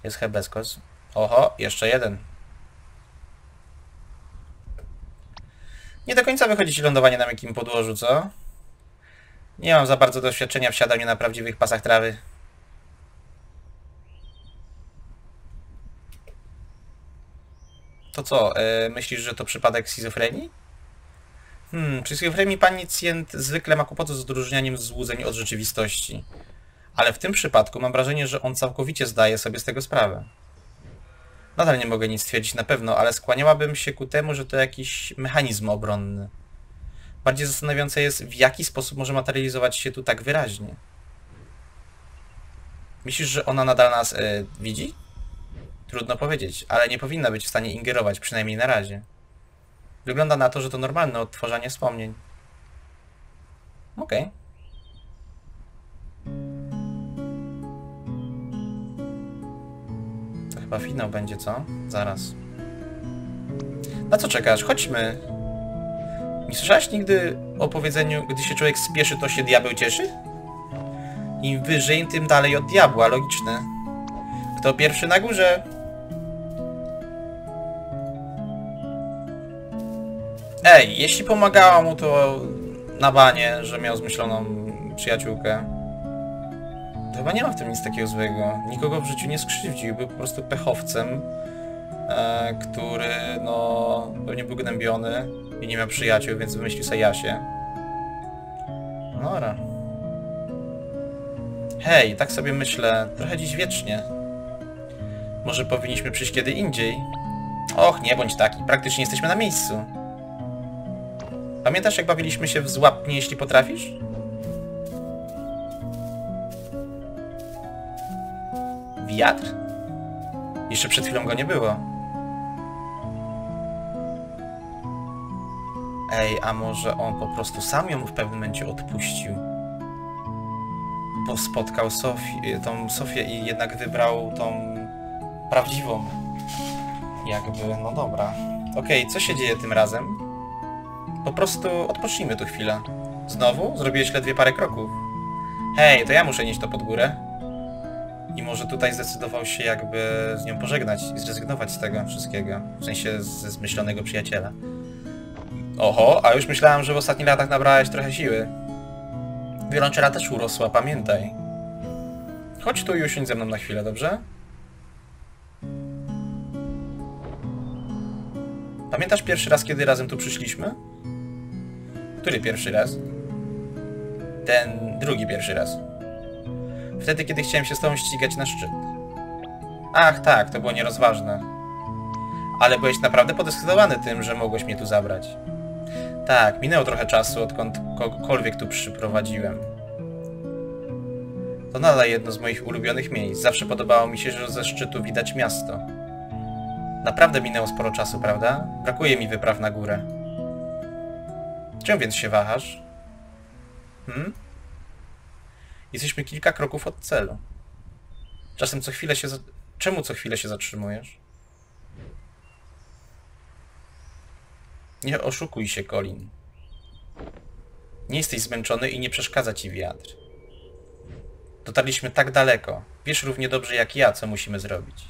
Jest hebeskos. Oho, jeszcze jeden. Nie do końca wychodzi ci lądowanie na miękkim podłożu, co? Nie mam za bardzo doświadczenia w siadaniu na prawdziwych pasach trawy. To co, yy, myślisz, że to przypadek schizofrenii? Hmm, przy schizofrenii pacjent zwykle ma kłopoty z odróżnianiem złudzeń od rzeczywistości. Ale w tym przypadku mam wrażenie, że on całkowicie zdaje sobie z tego sprawę. Nadal nie mogę nic stwierdzić na pewno, ale skłaniałabym się ku temu, że to jakiś mechanizm obronny. Bardziej zastanawiające jest, w jaki sposób może materializować się tu tak wyraźnie. Myślisz, że ona nadal nas yy, widzi? Trudno powiedzieć, ale nie powinna być w stanie ingerować, przynajmniej na razie. Wygląda na to, że to normalne odtwarzanie wspomnień. Okej. Okay. To chyba finał będzie, co? Zaraz. Na co czekasz? Chodźmy. Nie słyszałeś nigdy o powiedzeniu, gdy się człowiek spieszy, to się diabeł cieszy? Im wyżej, tym dalej od diabła. Logiczne. Kto pierwszy na górze? Ej, jeśli pomagała mu to na banie, że miał zmyśloną przyjaciółkę, to chyba nie ma w tym nic takiego złego. Nikogo w życiu nie skrzywdził, był po prostu pechowcem, e, który no pewnie był gnębiony i nie miał przyjaciół, więc wymyślił sobie Jasię. Nora. Hej, tak sobie myślę, trochę dziś wiecznie. Może powinniśmy przyjść kiedy indziej? Och, nie bądź taki. Praktycznie jesteśmy na miejscu. Pamiętasz, jak bawiliśmy się w złap mnie, jeśli potrafisz? Wiatr? Jeszcze przed chwilą go nie było. Ej, a może on po prostu sam ją w pewnym momencie odpuścił? Bo spotkał Sofię, tą Sofię i jednak wybrał tą prawdziwą. Jakby, no dobra. Okej, okay, co się dzieje tym razem? Po prostu odpocznijmy tu chwilę. Znowu? Zrobiłeś ledwie parę kroków. Hej, to ja muszę nieść to pod górę. I może tutaj zdecydował się jakby z nią pożegnać i zrezygnować z tego wszystkiego. W sensie ze zmyślonego przyjaciela. Oho, a już myślałem, że w ostatnich latach nabrałeś trochę siły. Wiolonczela też urosła, pamiętaj. Chodź tu i usiądź ze mną na chwilę, dobrze? Pamiętasz pierwszy raz, kiedy razem tu przyszliśmy? Który pierwszy raz? Ten drugi pierwszy raz. Wtedy, kiedy chciałem się z tobą ścigać na szczyt. Ach tak, to było nierozważne. Ale byłeś naprawdę podekscytowany tym, że mogłeś mnie tu zabrać. Tak, minęło trochę czasu, odkąd kogokolwiek tu przyprowadziłem. To nadal jedno z moich ulubionych miejsc. Zawsze podobało mi się, że ze szczytu widać miasto. Naprawdę minęło sporo czasu, prawda? Brakuje mi wypraw na górę. Czemu więc się wahasz? Hmm? Jesteśmy kilka kroków od celu. Czasem co chwilę się... Za... Czemu co chwilę się zatrzymujesz? Nie oszukuj się, Colin. Nie jesteś zmęczony i nie przeszkadza ci wiatr. Dotarliśmy tak daleko. Wiesz równie dobrze jak ja, co musimy zrobić.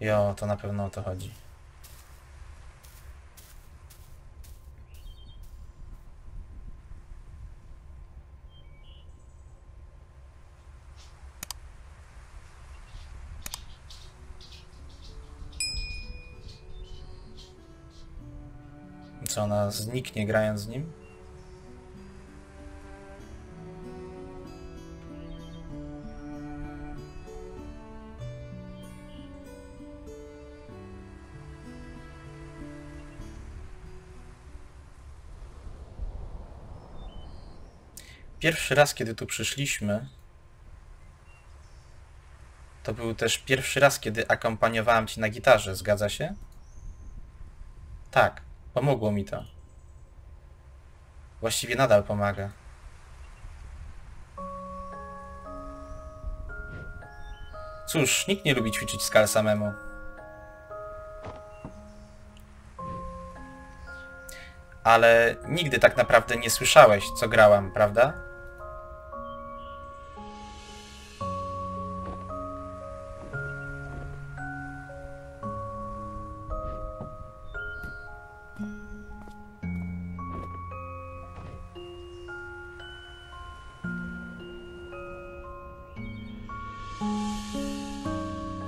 Jo, to na pewno o to chodzi. Co, ona zniknie grając z nim? Pierwszy raz, kiedy tu przyszliśmy, to był też pierwszy raz, kiedy akompaniowałem ci na gitarze, zgadza się? Tak, pomogło mi to. Właściwie nadal pomaga. Cóż, nikt nie lubi ćwiczyć skal samemu. Ale nigdy tak naprawdę nie słyszałeś, co grałam, prawda?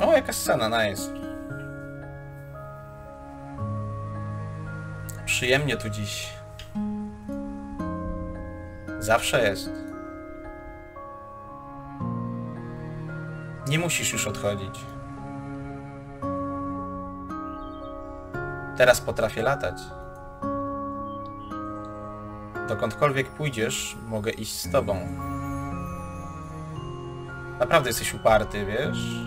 O, jaka scena, nice. Przyjemnie tu dziś. Zawsze jest. Nie musisz już odchodzić. Teraz potrafię latać. Dokądkolwiek pójdziesz, mogę iść z tobą. Naprawdę jesteś uparty, wiesz?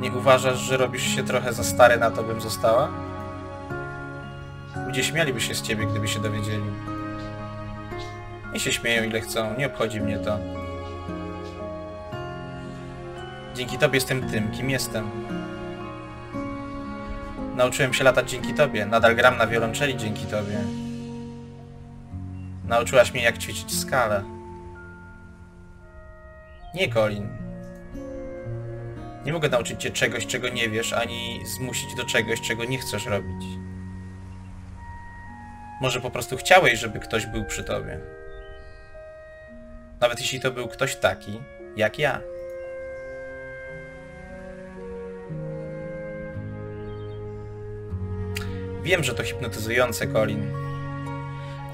Nie uważasz, że robisz się trochę za stary na to, bym została? Ludzie śmialiby się z ciebie, gdyby się dowiedzieli. I się śmieją ile chcą, nie obchodzi mnie to. Dzięki tobie jestem tym, kim jestem. Nauczyłem się latać dzięki tobie, nadal gram na wiolonczeli dzięki tobie. Nauczyłaś mnie, jak ćwiczyć skalę. Nie, Colin. Nie mogę nauczyć cię czegoś, czego nie wiesz, ani zmusić do czegoś, czego nie chcesz robić. Może po prostu chciałeś, żeby ktoś był przy tobie. Nawet jeśli to był ktoś taki, jak ja. Wiem, że to hipnotyzujące, Colin.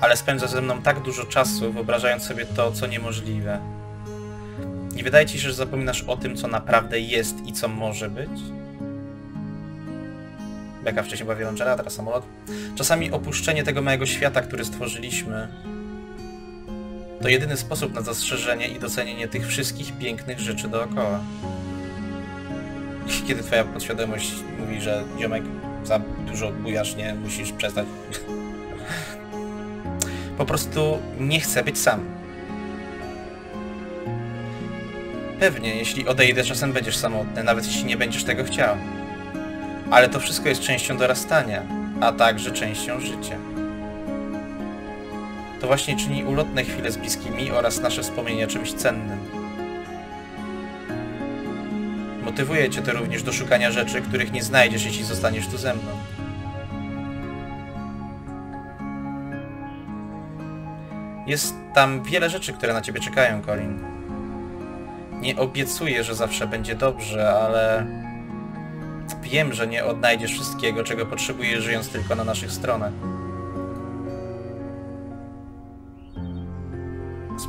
ale spędza ze mną tak dużo czasu, wyobrażając sobie to, co niemożliwe. Nie wydaje ci się, że zapominasz o tym, co naprawdę jest i co może być? Beka wcześniej była wiolonczela, a teraz samolot. Czasami opuszczenie tego małego świata, który stworzyliśmy, to jedyny sposób na zastrzeżenie i docenienie tych wszystkich pięknych rzeczy dookoła. I kiedy twoja podświadomość mówi, że ziomek, za dużo bujasz, nie? Musisz przestać. Po prostu nie chcę być sam. Pewnie, jeśli odejdę, czasem będziesz samotny, nawet jeśli nie będziesz tego chciał. Ale to wszystko jest częścią dorastania, a także częścią życia. To właśnie czyni ulotne chwile z bliskimi oraz nasze wspomnienia czymś cennym. Motywuje cię to również do szukania rzeczy, których nie znajdziesz, jeśli zostaniesz tu ze mną. Jest tam wiele rzeczy, które na ciebie czekają, Colin. Nie obiecuję, że zawsze będzie dobrze, ale wiem, że nie odnajdziesz wszystkiego, czego potrzebujesz, żyjąc tylko na naszych stronach.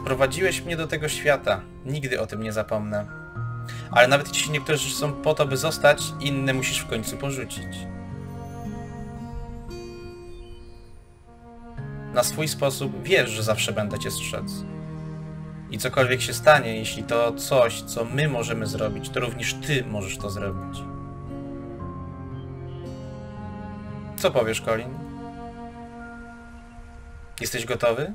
Sprowadziłeś mnie do tego świata. Nigdy o tym nie zapomnę. Ale nawet jeśli niektóre rzeczy są po to, by zostać, inne musisz w końcu porzucić. Na swój sposób wiesz, że zawsze będę cię strzec. I cokolwiek się stanie, jeśli to coś, co my możemy zrobić, to również ty możesz to zrobić. Co powiesz, Colin? Jesteś gotowy?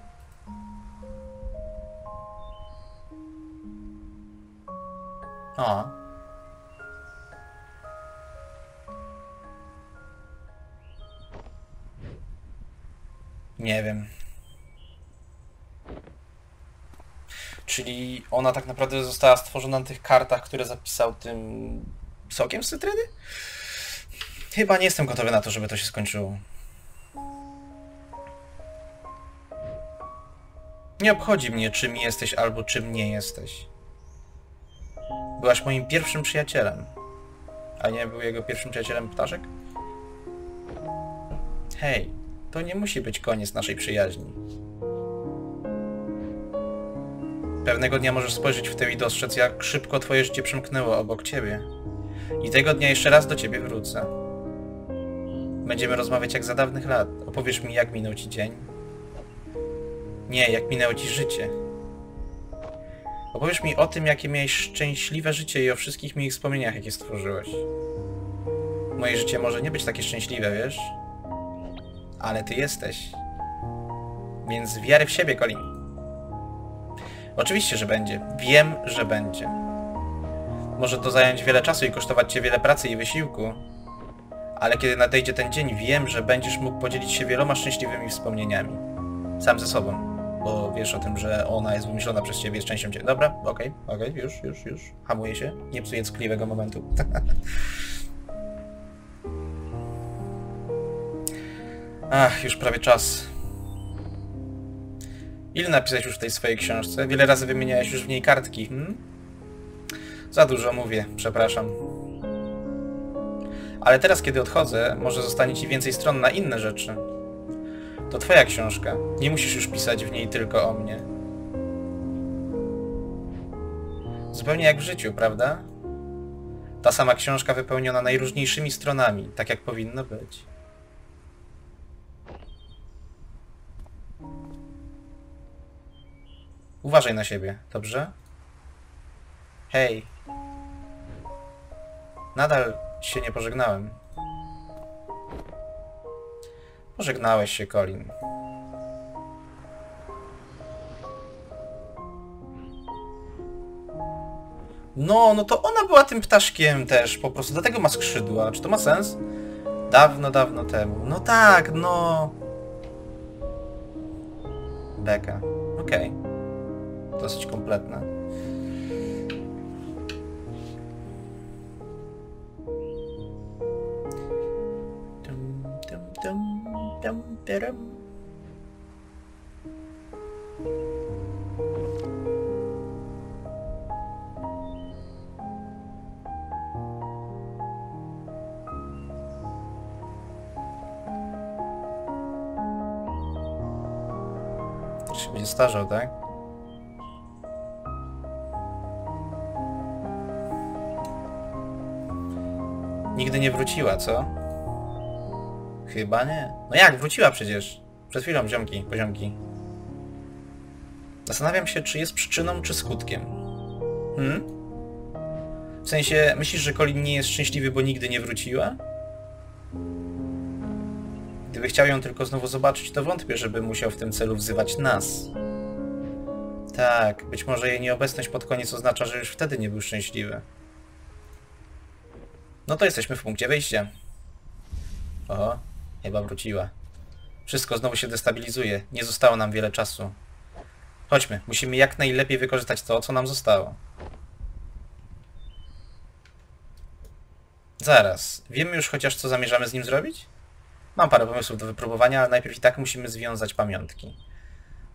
O. Nie wiem. Czyli ona tak naprawdę została stworzona na tych kartach, które zapisał tym sokiem z cytryny? Chyba nie jestem gotowy na to, żeby to się skończyło. Nie obchodzi mnie, czym jesteś albo czym nie jesteś. Byłaś moim pierwszym przyjacielem. A nie był jego pierwszym przyjacielem ptaszek? Hej, to nie musi być koniec naszej przyjaźni. Pewnego dnia możesz spojrzeć w tył i dostrzec, jak szybko twoje życie przymknęło obok ciebie. I tego dnia jeszcze raz do ciebie wrócę. Będziemy rozmawiać jak za dawnych lat. Opowiesz mi, jak minął ci dzień. Nie, jak minęło ci życie. Opowiesz mi o tym, jakie miałeś szczęśliwe życie i o wszystkich moich wspomnieniach, jakie stworzyłeś. Moje życie może nie być takie szczęśliwe, wiesz? Ale ty jesteś. Więc wiary w siebie, Colin. Oczywiście, że będzie. Wiem, że będzie. Może to zająć wiele czasu i kosztować cię wiele pracy i wysiłku. Ale kiedy nadejdzie ten dzień, wiem, że będziesz mógł podzielić się wieloma szczęśliwymi wspomnieniami. Sam ze sobą. Bo wiesz o tym, że ona jest wymyślona przez ciebie, jest częścią ciebie. Dobra, okej, okay, okej, okay, już, już, już. Hamuję się, nie psuję ckliwego momentu. Ach, już prawie czas. Ile napisałeś już w tej swojej książce? Wiele razy wymieniałeś już w niej kartki. Hmm? Za dużo mówię, przepraszam. Ale teraz, kiedy odchodzę, może zostanie ci więcej stron na inne rzeczy. To twoja książka. Nie musisz już pisać w niej tylko o mnie. Zupełnie jak w życiu, prawda? Ta sama książka wypełniona najróżniejszymi stronami, tak jak powinno być. Uważaj na siebie, dobrze? Hej. Nadal się nie pożegnałem. Pożegnałeś się, Colin. No, no to ona była tym ptaszkiem też po prostu, dlatego ma skrzydła. Czy to ma sens? Dawno, dawno temu. No tak, no... Beka. Okej. Okay. Dosyć kompletna. Dum, dum, dum. się będzie starzał, tak? Nigdy nie wróciła, co? Chyba nie. No jak? Wróciła przecież. Przed chwilą ziomki, poziomki. Zastanawiam się, czy jest przyczyną, czy skutkiem. Hmm? W sensie, myślisz, że Colin nie jest szczęśliwy, bo nigdy nie wróciła? Gdyby chciał ją tylko znowu zobaczyć, to wątpię, żeby musiał w tym celu wzywać nas. Tak, być może jej nieobecność pod koniec oznacza, że już wtedy nie był szczęśliwy. No to jesteśmy w punkcie wyjścia. O, chyba wróciła. Wszystko znowu się destabilizuje. Nie zostało nam wiele czasu. Chodźmy, musimy jak najlepiej wykorzystać to, co nam zostało. Zaraz. Wiemy już chociaż, co zamierzamy z nim zrobić? Mam parę pomysłów do wypróbowania, ale najpierw i tak musimy związać pamiątki.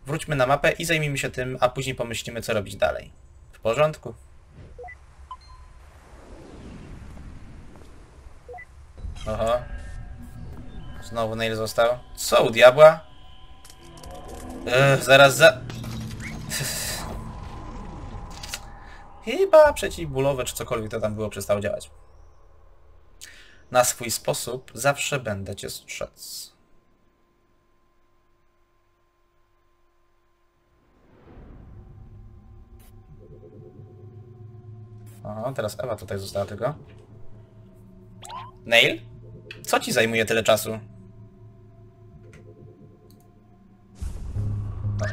Wróćmy na mapę i zajmijmy się tym, a później pomyślimy, co robić dalej. W porządku. Oho. Znowu Neil został. Co u diabła? Ech, zaraz za... Chyba przeciwbólowe czy cokolwiek to tam było przestało działać. Na swój sposób zawsze będę cię strzec. O, teraz Ewa tutaj została tylko. Neil? Co ci zajmuje tyle czasu?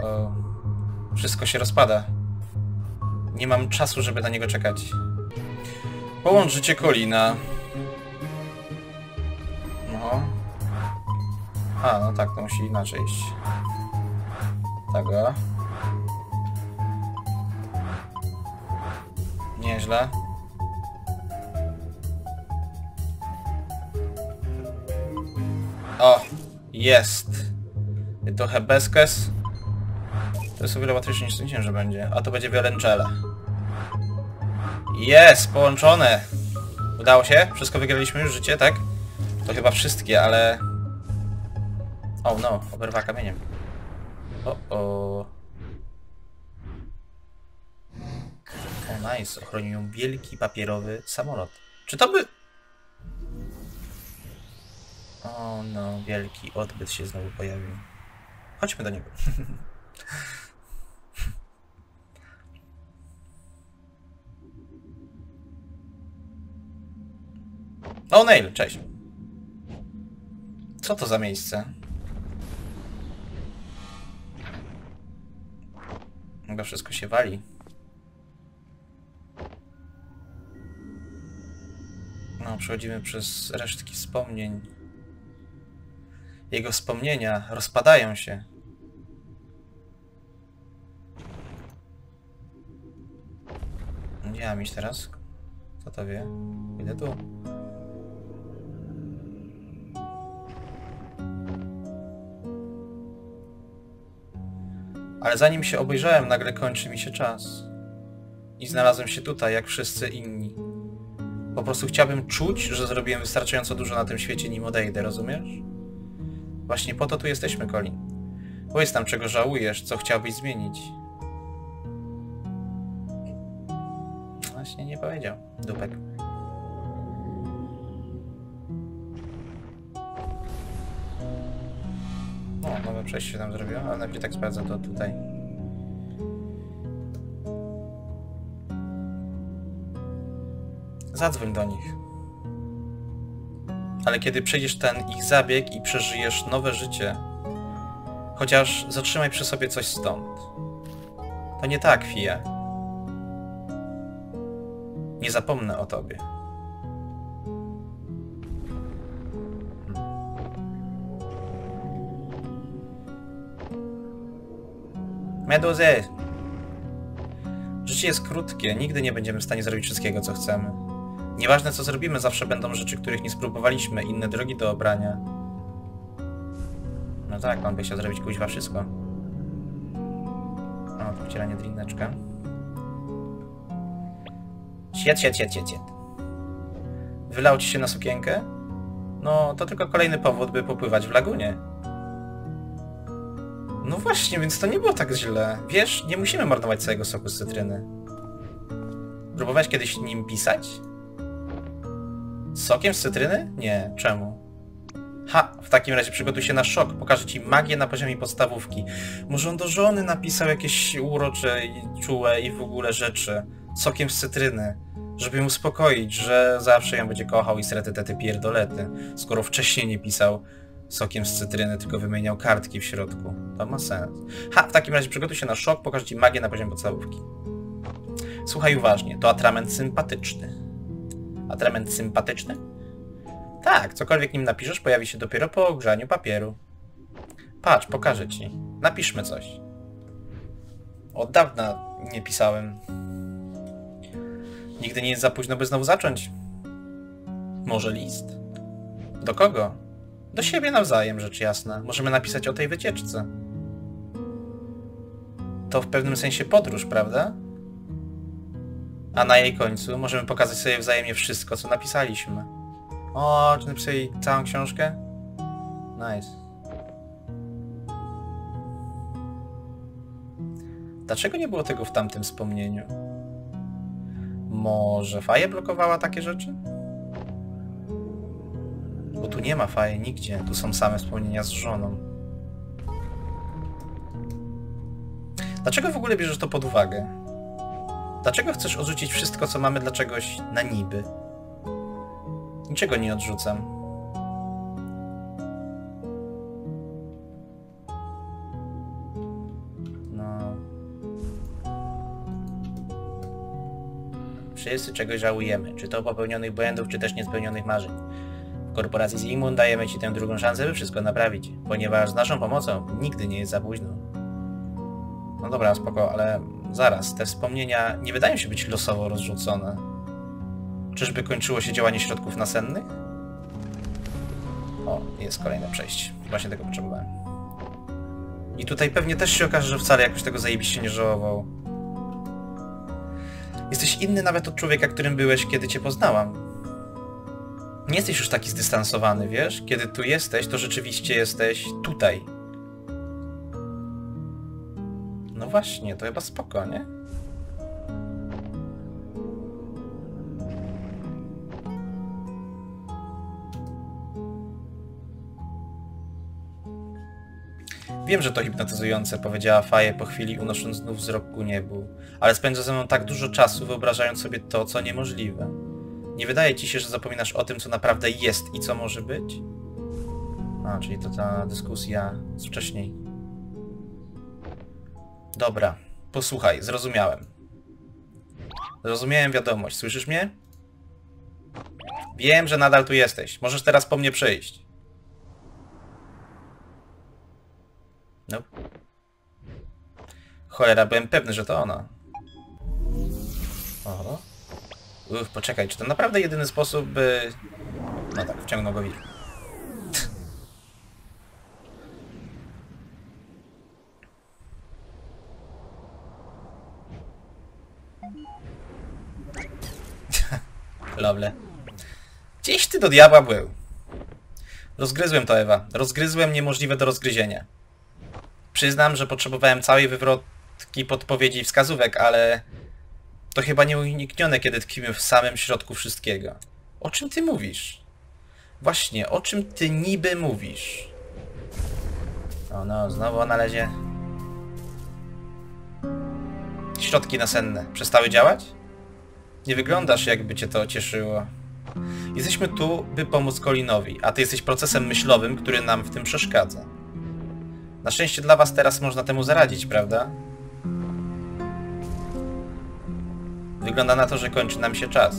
O-o. Wszystko się rozpada. Nie mam czasu, żeby na niego czekać. Połącz życie Colina. No. A, no tak, to musi inaczej iść. Tego. Nieźle. O, jest. To Hebeskes. To jest o wiele łatwiejsze niż sądziłem, że będzie. A to będzie Violangela. Jest, połączone. Udało się? Wszystko wygraliśmy już życie, tak? To chyba wszystkie, ale... O, oh, no, oberwa kamieniem. O, o. O, nice. Ochronił ją wielki papierowy samolot. Czy to by... O, no, wielki odbyt się znowu pojawił. Chodźmy do niego. O, Neil, cześć. Co to za miejsce? Chyba wszystko się wali. No, przechodzimy przez resztki wspomnień. Jego wspomnienia rozpadają się. Gdzie mam iść teraz? Co to wie? Idę tu. Ale zanim się obejrzałem, nagle kończy mi się czas. I znalazłem się tutaj, jak wszyscy inni. Po prostu chciałbym czuć, że zrobiłem wystarczająco dużo na tym świecie, nim odejdę, rozumiesz? Właśnie po to tu jesteśmy, Colin. Powiedz nam, czego żałujesz, co chciałbyś zmienić. Właśnie nie powiedział. Dupek. O, nowe przejście się tam zrobiło, ale najpierw tak sprawdzę to tutaj. Zadzwoń do nich. Ale kiedy przejdziesz ten ich zabieg i przeżyjesz nowe życie, chociaż zatrzymaj przy sobie coś stąd. To nie tak, Fie. Nie zapomnę o tobie. Meduzy! Życie jest krótkie, nigdy nie będziemy w stanie zrobić wszystkiego, co chcemy. Nieważne co zrobimy, zawsze będą rzeczy, których nie spróbowaliśmy, inne drogi do obrania. No tak, on by chciał zrobić kuźwa wszystko. O, wcieranie drineczka. Sied, sied, sied, sied, sied. Wylał ci się na sukienkę? No, to tylko kolejny powód, by popływać w lagunie. No właśnie, więc to nie było tak źle. Wiesz, nie musimy marnować całego soku z cytryny. Próbowałeś kiedyś nim pisać? Sokiem z cytryny? Nie, czemu? Ha, w takim razie przygotuj się na szok. Pokażę ci magię na poziomie podstawówki. Może on do żony napisał jakieś urocze, czułe i w ogóle rzeczy. Sokiem z cytryny. Żeby ją uspokoić, że zawsze ją będzie kochał i srety te pierdolety. Skoro wcześniej nie pisał sokiem z cytryny, tylko wymieniał kartki w środku. To ma sens. Ha, w takim razie przygotuj się na szok. Pokażę ci magię na poziomie podstawówki. Słuchaj uważnie, to atrament sympatyczny. Atrament sympatyczny? Tak, cokolwiek nim napiszesz, pojawi się dopiero po ogrzaniu papieru. Patrz, pokażę ci. Napiszmy coś. Od dawna nie pisałem. Nigdy nie jest za późno, by znowu zacząć. Może list? Do kogo? Do siebie nawzajem, rzecz jasna. Możemy napisać o tej wycieczce. To w pewnym sensie podróż, prawda? A na jej końcu możemy pokazać sobie wzajemnie wszystko, co napisaliśmy. O, czy napisali całą książkę? Nice. Dlaczego nie było tego w tamtym wspomnieniu? Może Faye blokowała takie rzeczy? Bo tu nie ma Faye nigdzie. Tu są same wspomnienia z żoną. Dlaczego w ogóle bierzesz to pod uwagę? Dlaczego chcesz odrzucić wszystko, co mamy dla czegoś na niby? Niczego nie odrzucam. No. Wszyscy czegoś żałujemy. Czy to popełnionych błędów, czy też niespełnionych marzeń. W korporacji Sigmund dajemy ci tę drugą szansę, by wszystko naprawić. Ponieważ z naszą pomocą nigdy nie jest za późno. No dobra, spoko, ale zaraz. Te wspomnienia nie wydają się być losowo rozrzucone. Czyżby kończyło się działanie środków nasennych? O, jest kolejne przejście. Właśnie tego potrzebowałem. I tutaj pewnie też się okaże, że wcale jakoś tego zajebiście nie żałował. Jesteś inny nawet od człowieka, którym byłeś, kiedy cię poznałam. Nie jesteś już taki zdystansowany, wiesz? Kiedy tu jesteś, to rzeczywiście jesteś tutaj. No właśnie, to chyba spoko, nie? Wiem, że to hipnotyzujące, powiedziała Faye po chwili, unosząc znów wzrok ku niebu, ale spędza ze mną tak dużo czasu, wyobrażając sobie to, co niemożliwe. Nie wydaje ci się, że zapominasz o tym, co naprawdę jest i co może być? A, czyli to ta dyskusja z wcześniej. Dobra, posłuchaj, zrozumiałem. Zrozumiałem wiadomość, słyszysz mnie? Wiem, że nadal tu jesteś, możesz teraz po mnie przyjść. No. Cholera, byłem pewny, że to ona. Oho. Uff, poczekaj, czy to naprawdę jedyny sposób, by... No tak, wciągnął go wir. Lovely. Gdzieś ty do diabła był. Rozgryzłem to, Ewa. Rozgryzłem niemożliwe do rozgryzienia. Przyznam, że potrzebowałem całej wywrotki podpowiedzi i wskazówek, ale to chyba nieuniknione, kiedy tkwimy w samym środku wszystkiego. O czym ty mówisz? Właśnie, o czym ty niby mówisz? O no, znowu na lezie. Środki nasenne przestały działać? Nie wyglądasz, jakby cię to cieszyło. Jesteśmy tu, by pomóc Colinowi, a ty jesteś procesem myślowym, który nam w tym przeszkadza. Na szczęście dla was teraz można temu zaradzić, prawda? Wygląda na to, że kończy nam się czas.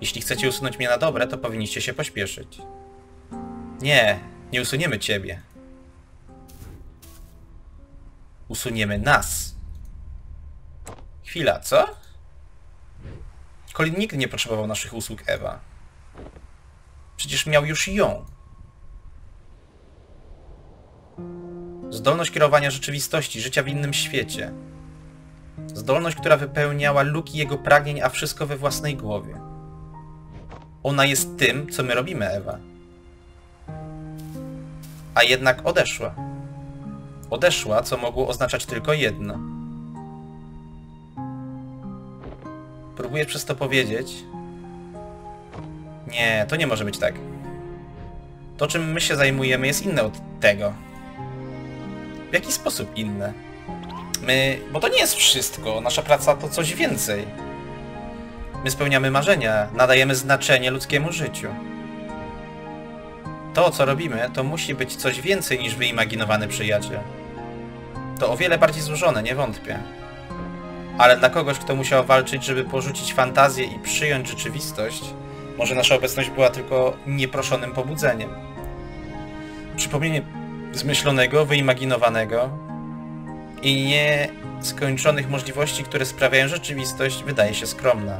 Jeśli chcecie usunąć mnie na dobre, to powinniście się pośpieszyć. Nie, nie usuniemy ciebie. Usuniemy nas. Chwila, co? Colin nigdy nie potrzebował naszych usług, Ewa. Przecież miał już ją. Zdolność kierowania rzeczywistości, życia w innym świecie. Zdolność, która wypełniała luki jego pragnień, a wszystko we własnej głowie. Ona jest tym, co my robimy, Ewa. A jednak odeszła. odeszła, co mogło oznaczać tylko jedno. Próbuję przez to powiedzieć. Nie, to nie może być tak. To, czym my się zajmujemy, jest inne od tego. W jaki sposób inne? My... Bo to nie jest wszystko. Nasza praca to coś więcej. My spełniamy marzenia. Nadajemy znaczenie ludzkiemu życiu. To, co robimy, to musi być coś więcej niż wyimaginowany przyjaciel. To o wiele bardziej złożone, nie wątpię. Ale dla kogoś, kto musiał walczyć, żeby porzucić fantazję i przyjąć rzeczywistość, może nasza obecność była tylko nieproszonym pobudzeniem. Przypomnienie zmyślonego, wyimaginowanego i nieskończonych możliwości, które sprawiają rzeczywistość, wydaje się skromna.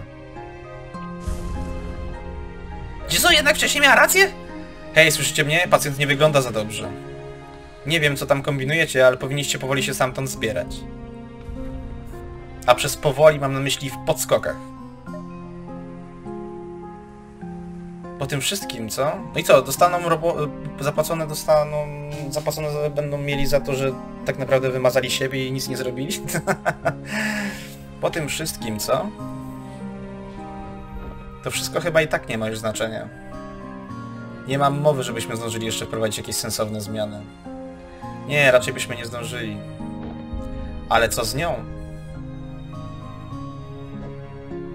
Dzizu jednak wcześniej miała rację? Hej, słyszycie mnie? Pacjent nie wygląda za dobrze. Nie wiem, co tam kombinujecie, ale powinniście powoli się stamtąd zbierać. A przez powoli mam na myśli w podskokach. Po tym wszystkim, co? No i co? Dostaną zapłacone, dostaną... Zapłacone będą mieli za to, że tak naprawdę wymazali siebie i nic nie zrobili? Po tym wszystkim, co? To wszystko chyba i tak nie ma już znaczenia. Nie mam mowy, żebyśmy zdążyli jeszcze wprowadzić jakieś sensowne zmiany. Nie, raczej byśmy nie zdążyli. Ale co z nią?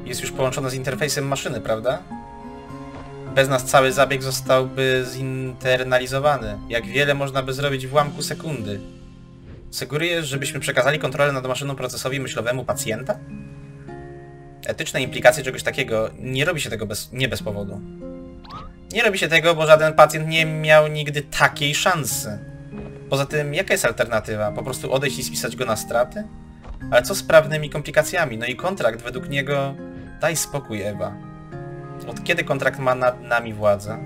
Jest już połączona z interfejsem maszyny, prawda? Bez nas cały zabieg zostałby zinternalizowany. Jak wiele można by zrobić w ułamku sekundy. Sugeruję, żebyśmy przekazali kontrolę nad maszyną procesowi myślowemu pacjenta? Etyczne implikacje czegoś takiego. Nie robi się tego bez, nie bez powodu. Nie robi się tego, bo żaden pacjent nie miał nigdy takiej szansy. Poza tym, jaka jest alternatywa? Po prostu odejść i spisać go na straty? Ale co z prawnymi komplikacjami? No i kontrakt według niego... Daj spokój, Ewa. Od kiedy kontrakt ma nad nami władzę?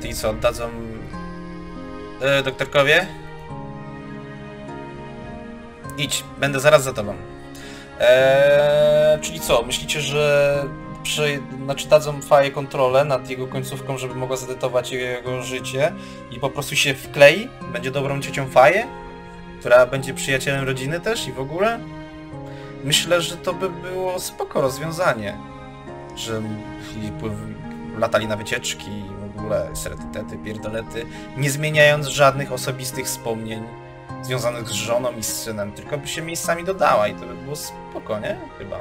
Ty co, oddadzą... E, doktorkowie? Idź, będę zaraz za tobą. E, czyli co, myślicie, że... Przy, znaczy dadzą Faye kontrolę nad jego końcówką, żeby mogła zedytować jego życie i po prostu się wklei? Będzie dobrą ciocią Faye, która będzie przyjacielem rodziny też i w ogóle? Myślę, że to by było spoko rozwiązanie. Że latali na wycieczki i w ogóle serdytety, pierdolety, nie zmieniając żadnych osobistych wspomnień związanych z żoną i z synem, tylko by się miejscami dodała i to by było spoko, nie? Chyba.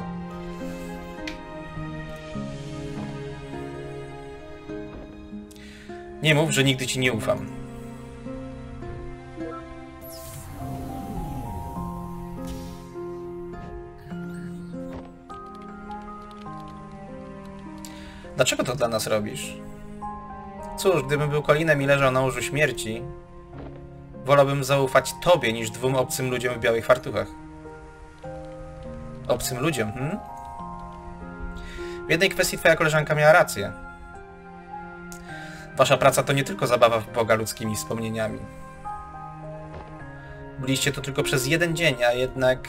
Nie mów, że nigdy ci nie ufam. Dlaczego to dla nas robisz? Cóż, gdybym był Colinem i leżał na łożu śmierci, wolałbym zaufać tobie niż dwóm obcym ludziom w białych fartuchach. Obcym ludziom, hmm? W jednej kwestii twoja koleżanka miała rację. Wasza praca to nie tylko zabawa w Boga ludzkimi wspomnieniami. Byliście to tylko przez jeden dzień, a jednak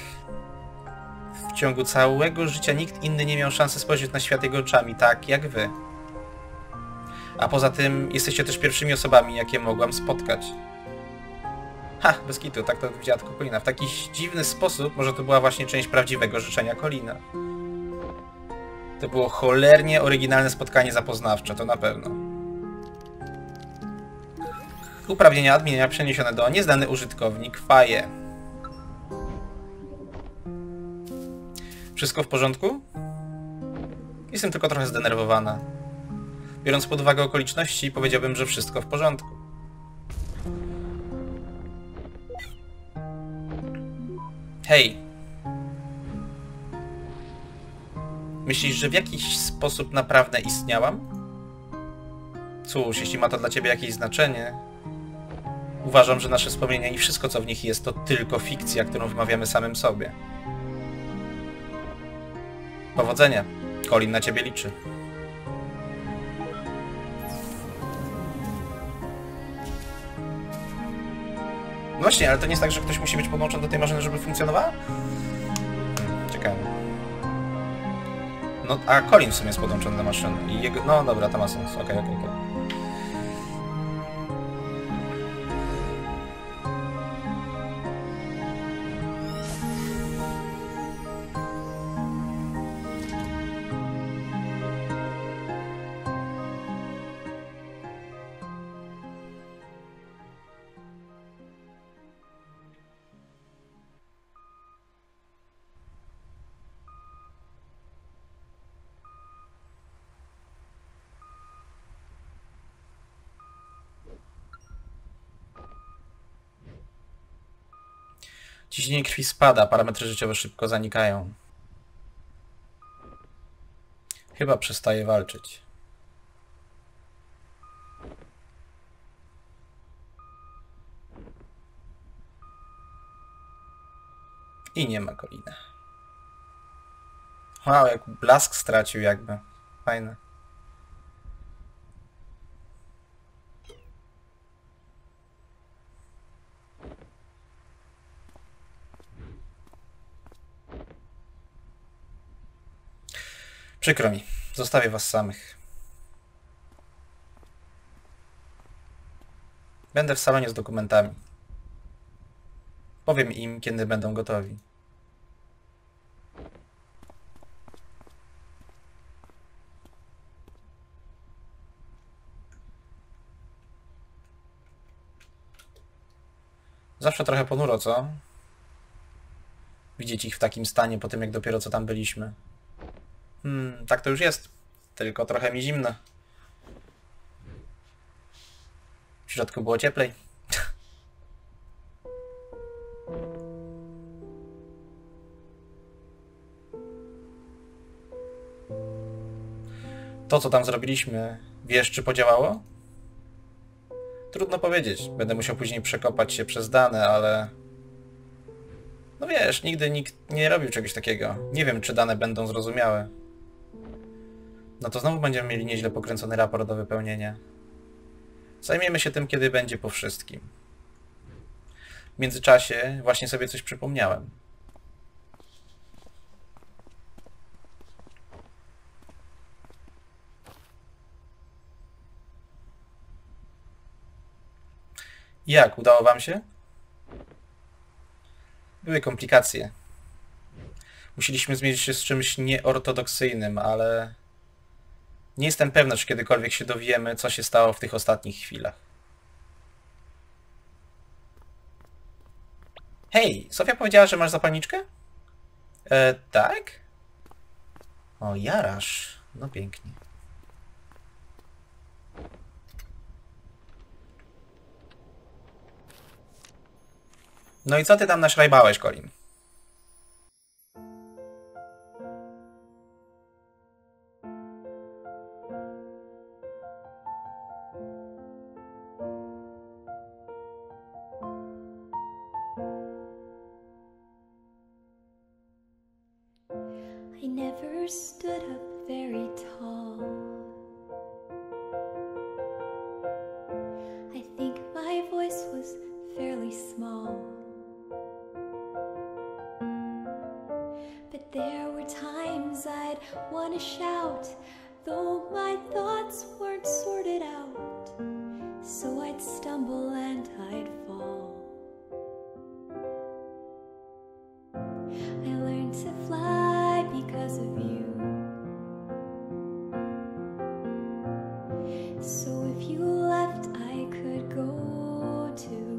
w ciągu całego życia nikt inny nie miał szansy spojrzeć na świat jego oczami, tak jak wy. A poza tym jesteście też pierwszymi osobami, jakie mogłam spotkać. Ha, bez kitu, tak to widziała tylko Colina. W taki dziwny sposób może to była właśnie część prawdziwego życzenia Colina. To było cholernie oryginalne spotkanie zapoznawcze, to na pewno. Uprawnienia admina przeniesione do nieznany użytkownik Faye. Wszystko w porządku? Jestem tylko trochę zdenerwowana. Biorąc pod uwagę okoliczności, powiedziałbym, że wszystko w porządku. Hej. Myślisz, że w jakiś sposób naprawdę istniałam? Cóż, jeśli ma to dla ciebie jakieś znaczenie... Uważam, że nasze wspomnienia i wszystko, co w nich jest, to tylko fikcja, którą wymawiamy samym sobie. Powodzenia. Colin na ciebie liczy. No właśnie, ale to nie jest tak, że ktoś musi być podłączony do tej maszyny, żeby funkcjonowała? Ciekawe. No, a Colin w sumie jest podłączony do maszyny. I jego... No dobra, to ma sens. Okej, okej, okej. Ciśnienie krwi spada, parametry życiowe szybko zanikają. Chyba przestaje walczyć. I nie ma Colina. Wow, jak blask stracił jakby. Fajne. Przykro mi. Zostawię was samych. Będę w salonie z dokumentami. Powiem im, kiedy będą gotowi. Zawsze trochę ponuro, co? Widzieć ich w takim stanie po tym, jak dopiero co tam byliśmy. Hmm, tak to już jest. Tylko trochę mi zimno. W środku było cieplej. To, co tam zrobiliśmy, wiesz, czy podziałało? Trudno powiedzieć. Będę musiał później przekopać się przez dane, ale... No wiesz, nigdy nikt nie robił czegoś takiego. Nie wiem, czy dane będą zrozumiałe. No to znowu będziemy mieli nieźle pokręcony raport do wypełnienia. Zajmiemy się tym, kiedy będzie po wszystkim. W międzyczasie właśnie sobie coś przypomniałem. Jak? Udało wam się? Były komplikacje. Musieliśmy zmierzyć się z czymś nieortodoksyjnym, ale... Nie jestem pewna, czy kiedykolwiek się dowiemy, co się stało w tych ostatnich chwilach. Hej, Sofia powiedziała, że masz zapalniczkę? E, tak? O, jarasz. No pięknie. No i co ty tam naszrajbałeś, Colin? I never stood up very tall. I think my voice was fairly small. There were times I'd want to shout, though my thoughts weren't sorted out, so I'd stumble and I'd fall. I learned to fly because of you, so if you left I could go too.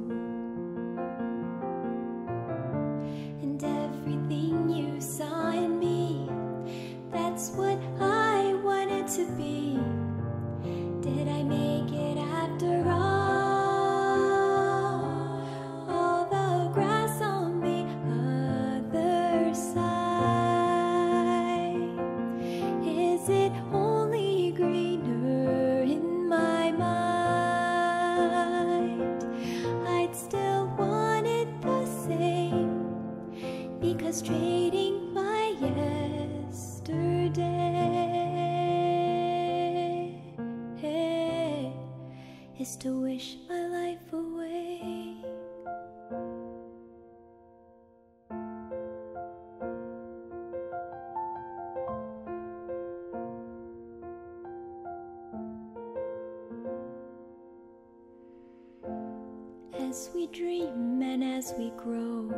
As we dream and as we grow,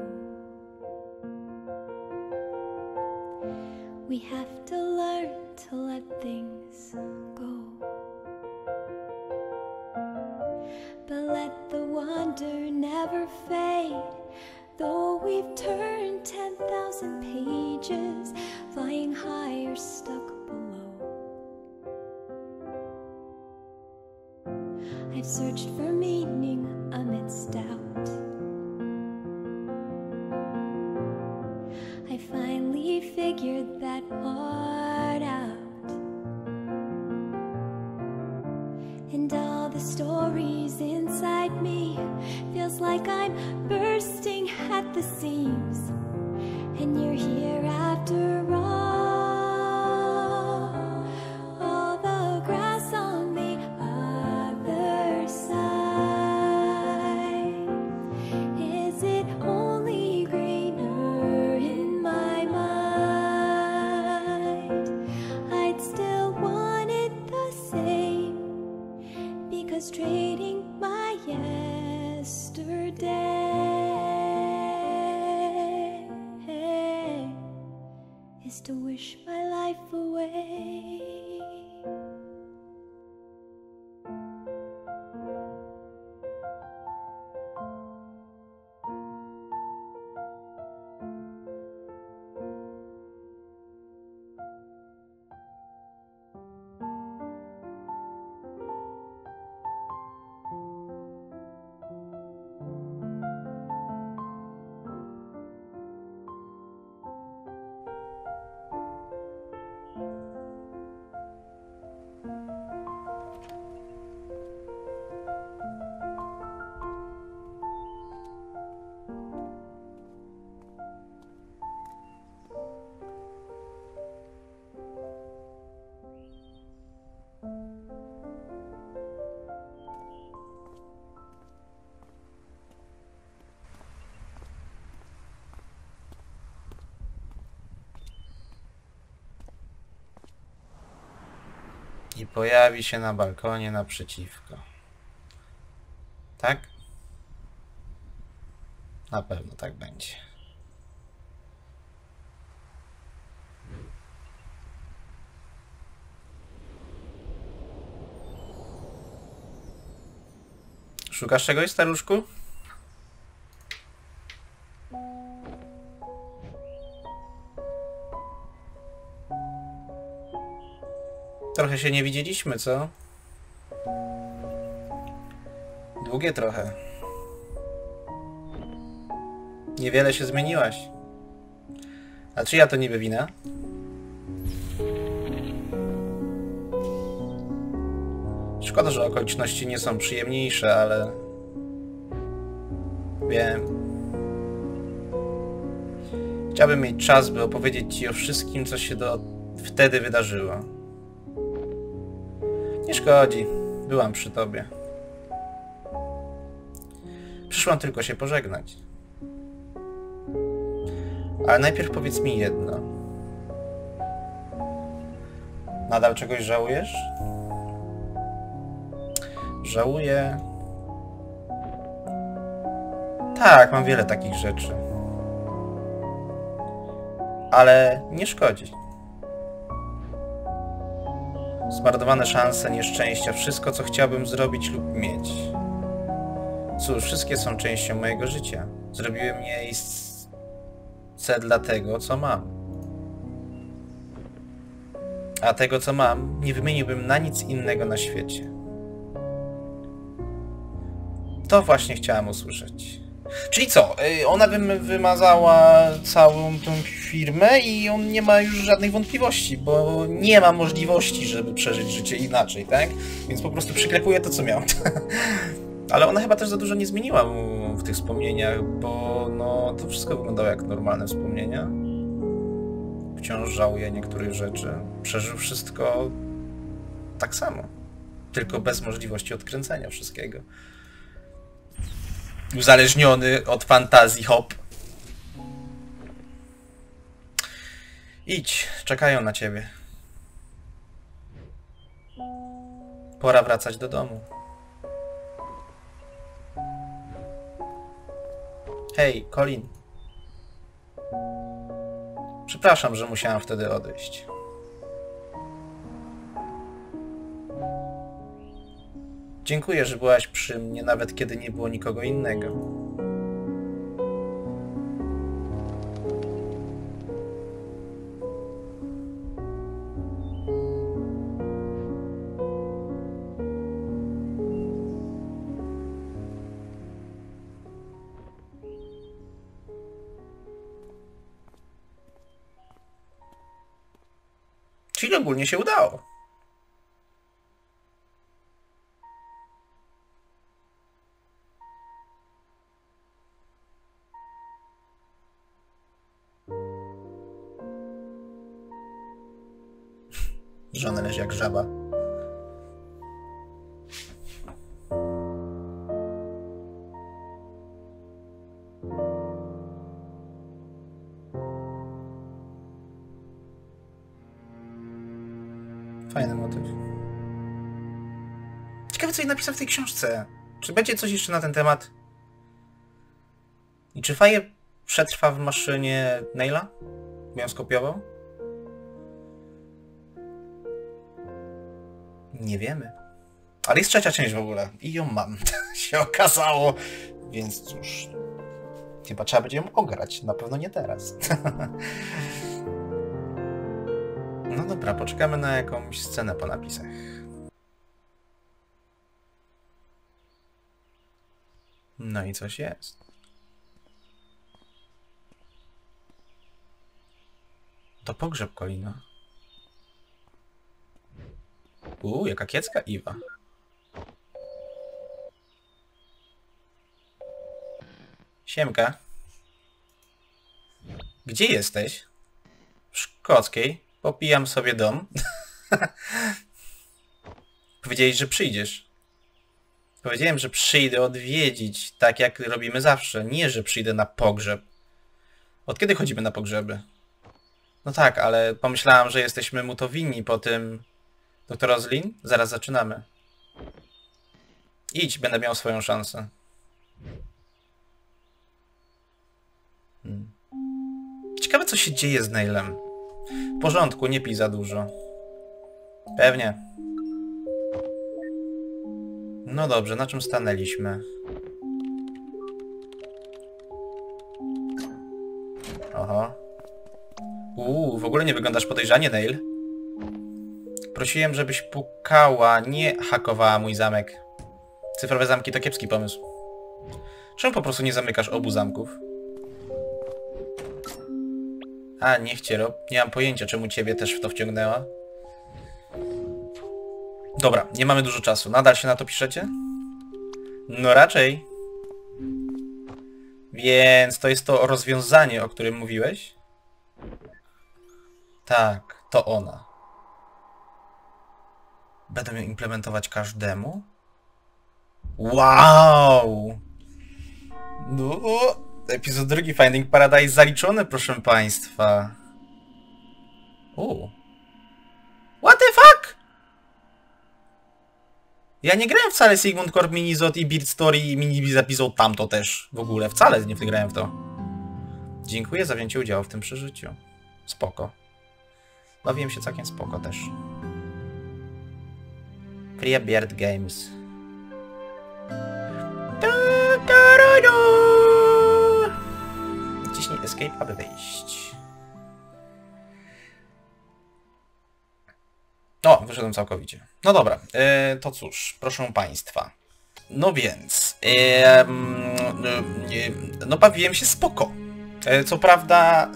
we have to learn to let things go, but let the wonder never fade, though we've turned ten thousand pages, flying high or stuck below. I've searched for meaning amidst doubt. the seams, and you're here after all. All the grass on the other side, is it only greener in my mind? I'd still want it the same, because trading my yesterday. To wish my life away. I pojawi się na balkonie naprzeciwko. Tak? Na pewno tak będzie. Szukasz czegoś, staruszku? Trochę się nie widzieliśmy, co? Długie trochę. Niewiele się zmieniłaś. A czyja to niby wina? Szkoda, że okoliczności nie są przyjemniejsze, ale... Wiem. Chciałbym mieć czas, by opowiedzieć ci o wszystkim, co się do... wtedy wydarzyło. Nie szkodzi. Byłam przy tobie. Przyszłam tylko się pożegnać. Ale najpierw powiedz mi jedno. Nadal czegoś żałujesz? Żałuję... Tak, mam wiele takich rzeczy. Ale nie szkodzi. Zmarnowane szanse, nieszczęścia, wszystko, co chciałbym zrobić lub mieć. Cóż, wszystkie są częścią mojego życia. Zrobiłem je i chcę dla tego, co mam. A tego, co mam, nie wymieniłbym na nic innego na świecie. To właśnie chciałam usłyszeć. Czyli co? Ona bym wymazała całą tą firmę i on nie ma już żadnych wątpliwości, bo nie ma możliwości, żeby przeżyć życie inaczej, tak? Więc po prostu przyklepuje to, co miał. Ale ona chyba też za dużo nie zmieniła mu w tych wspomnieniach, bo no, to wszystko wyglądało jak normalne wspomnienia. Wciąż żałuje niektórych rzeczy. Przeżył wszystko tak samo, tylko bez możliwości odkręcenia wszystkiego. Uzależniony od fantazji, hop. Idź, czekają na ciebie. Pora wracać do domu. Hej, Colin. Przepraszam, że musiałam wtedy odejść. Dziękuję, że byłaś przy mnie, nawet kiedy nie było nikogo innego. Czyli ogólnie się udało. że ona leży jak żaba. Fajny motyw. Ciekawe, co jej napisał w tej książce. Czy będzie coś jeszcze na ten temat? I czy Faye przetrwa w maszynie Neila? Bo ją skopiował? Nie wiemy. Ale jest trzecia część w ogóle. I ją mam. się okazało. Więc cóż. Chyba trzeba będzie ją ograć. Na pewno nie teraz. No dobra, poczekamy na jakąś scenę po napisach. No i coś jest. To pogrzeb Colina. Uuu, jaka kiecka Eva. Siemka. Gdzie jesteś? W Szkockiej. Popijam sobie dom. Powiedziałeś, że przyjdziesz. Powiedziałem, że przyjdę odwiedzić, tak jak robimy zawsze. Nie, że przyjdę na pogrzeb. Od kiedy chodzimy na pogrzeby? No tak, ale pomyślałam, że jesteśmy mu to winni po tym... doktor Roslin? Zaraz zaczynamy. Idź, będę miał swoją szansę. Hmm. Ciekawe, co się dzieje z Neilem. W porządku, nie pij za dużo. Pewnie. No dobrze, na czym stanęliśmy? Oho. Uuu, w ogóle nie wyglądasz podejrzanie, Neil. Prosiłem, żebyś pukała, nie hakowała mój zamek. Cyfrowe zamki to kiepski pomysł. Czemu po prostu nie zamykasz obu zamków? A, niech cię rob. Nie mam pojęcia, czemu ciebie też w to wciągnęła. Dobra, nie mamy dużo czasu. Nadal się na to piszecie? No raczej. Więc to jest to rozwiązanie, o którym mówiłeś? Tak, to ona. Będę ją implementować każdemu? Wow! No... Epizod drugi Finding Paradise zaliczony, proszę państwa. U. What the fuck? Ja nie grałem wcale Sigmund Corp, Minizot i Beard Story i Minibiz Episode tamto też. W ogóle wcale nie grałem w to. Dziękuję za wzięcie udziału w tym przeżyciu. Spoko. Bawiłem się całkiem spoko też. Free Beard Games. Wciśnij Escape, aby wyjść. O, wyszedłem całkowicie. No dobra, e, to cóż, proszę państwa. No więc... E, e, no bawiłem się spoko. E, co prawda...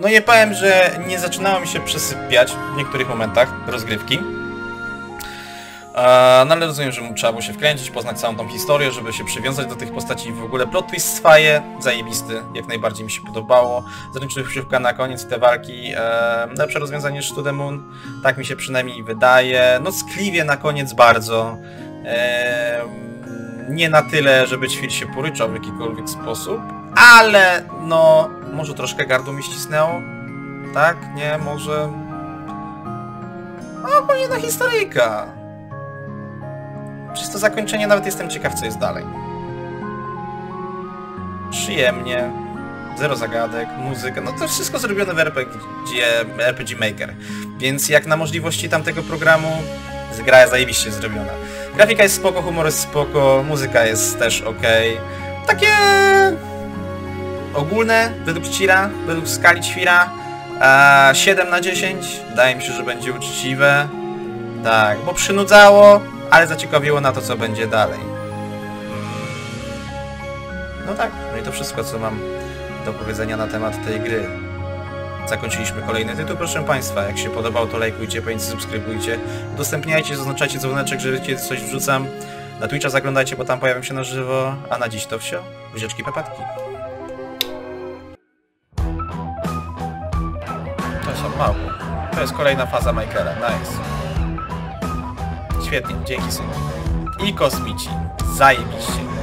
No nie powiem, że nie zaczynało mi się przesypiać w niektórych momentach rozgrywki. E, no ale rozumiem, że mu trzeba było się wkręcić, poznać całą tą historię, żeby się przywiązać do tych postaci i w ogóle plot twist z Faye, zajebisty, jak najbardziej mi się podobało. Zakończywka na koniec te walki, e, lepsze rozwiązanie niż To The Moon, tak mi się przynajmniej wydaje. No skliwie na koniec bardzo. E, nie na tyle, żeby Ćwir się poryczał w jakikolwiek sposób. Ale no, może troszkę gardło mi ścisnęło? Tak? Nie? Może... A, bo jedna historyjka. Przez to zakończenie nawet jestem ciekaw, co jest dalej. Przyjemnie. Zero zagadek, muzyka. No to wszystko zrobione w R P G Maker. Więc jak na możliwości tamtego programu, gra jest zajebiście zrobiona. Grafika jest spoko, humor jest spoko, muzyka jest też okej. Takie... ogólne, według Ćwira, według skali Ćwira siedem na dziesięć. Wydaje mi się, że będzie uczciwe. Tak, bo przynudzało, ale zaciekawiło na to, co będzie dalej. No tak, no i to wszystko, co mam do powiedzenia na temat tej gry. Zakończyliśmy kolejny tytuł, proszę państwa. Jak się podobał, to lajkujcie, pamiętajcie, subskrybujcie, udostępniajcie, zaznaczajcie dzwoneczek, że wiecie, coś wrzucam. Na Twitcha zaglądajcie, bo tam pojawiam się na żywo. A na dziś to wsio. Buziaczki, papatki. Mało. to jest kolejna faza Makera. Nice. Świetnie, dzięki synu. I kosmici. Zajebiście.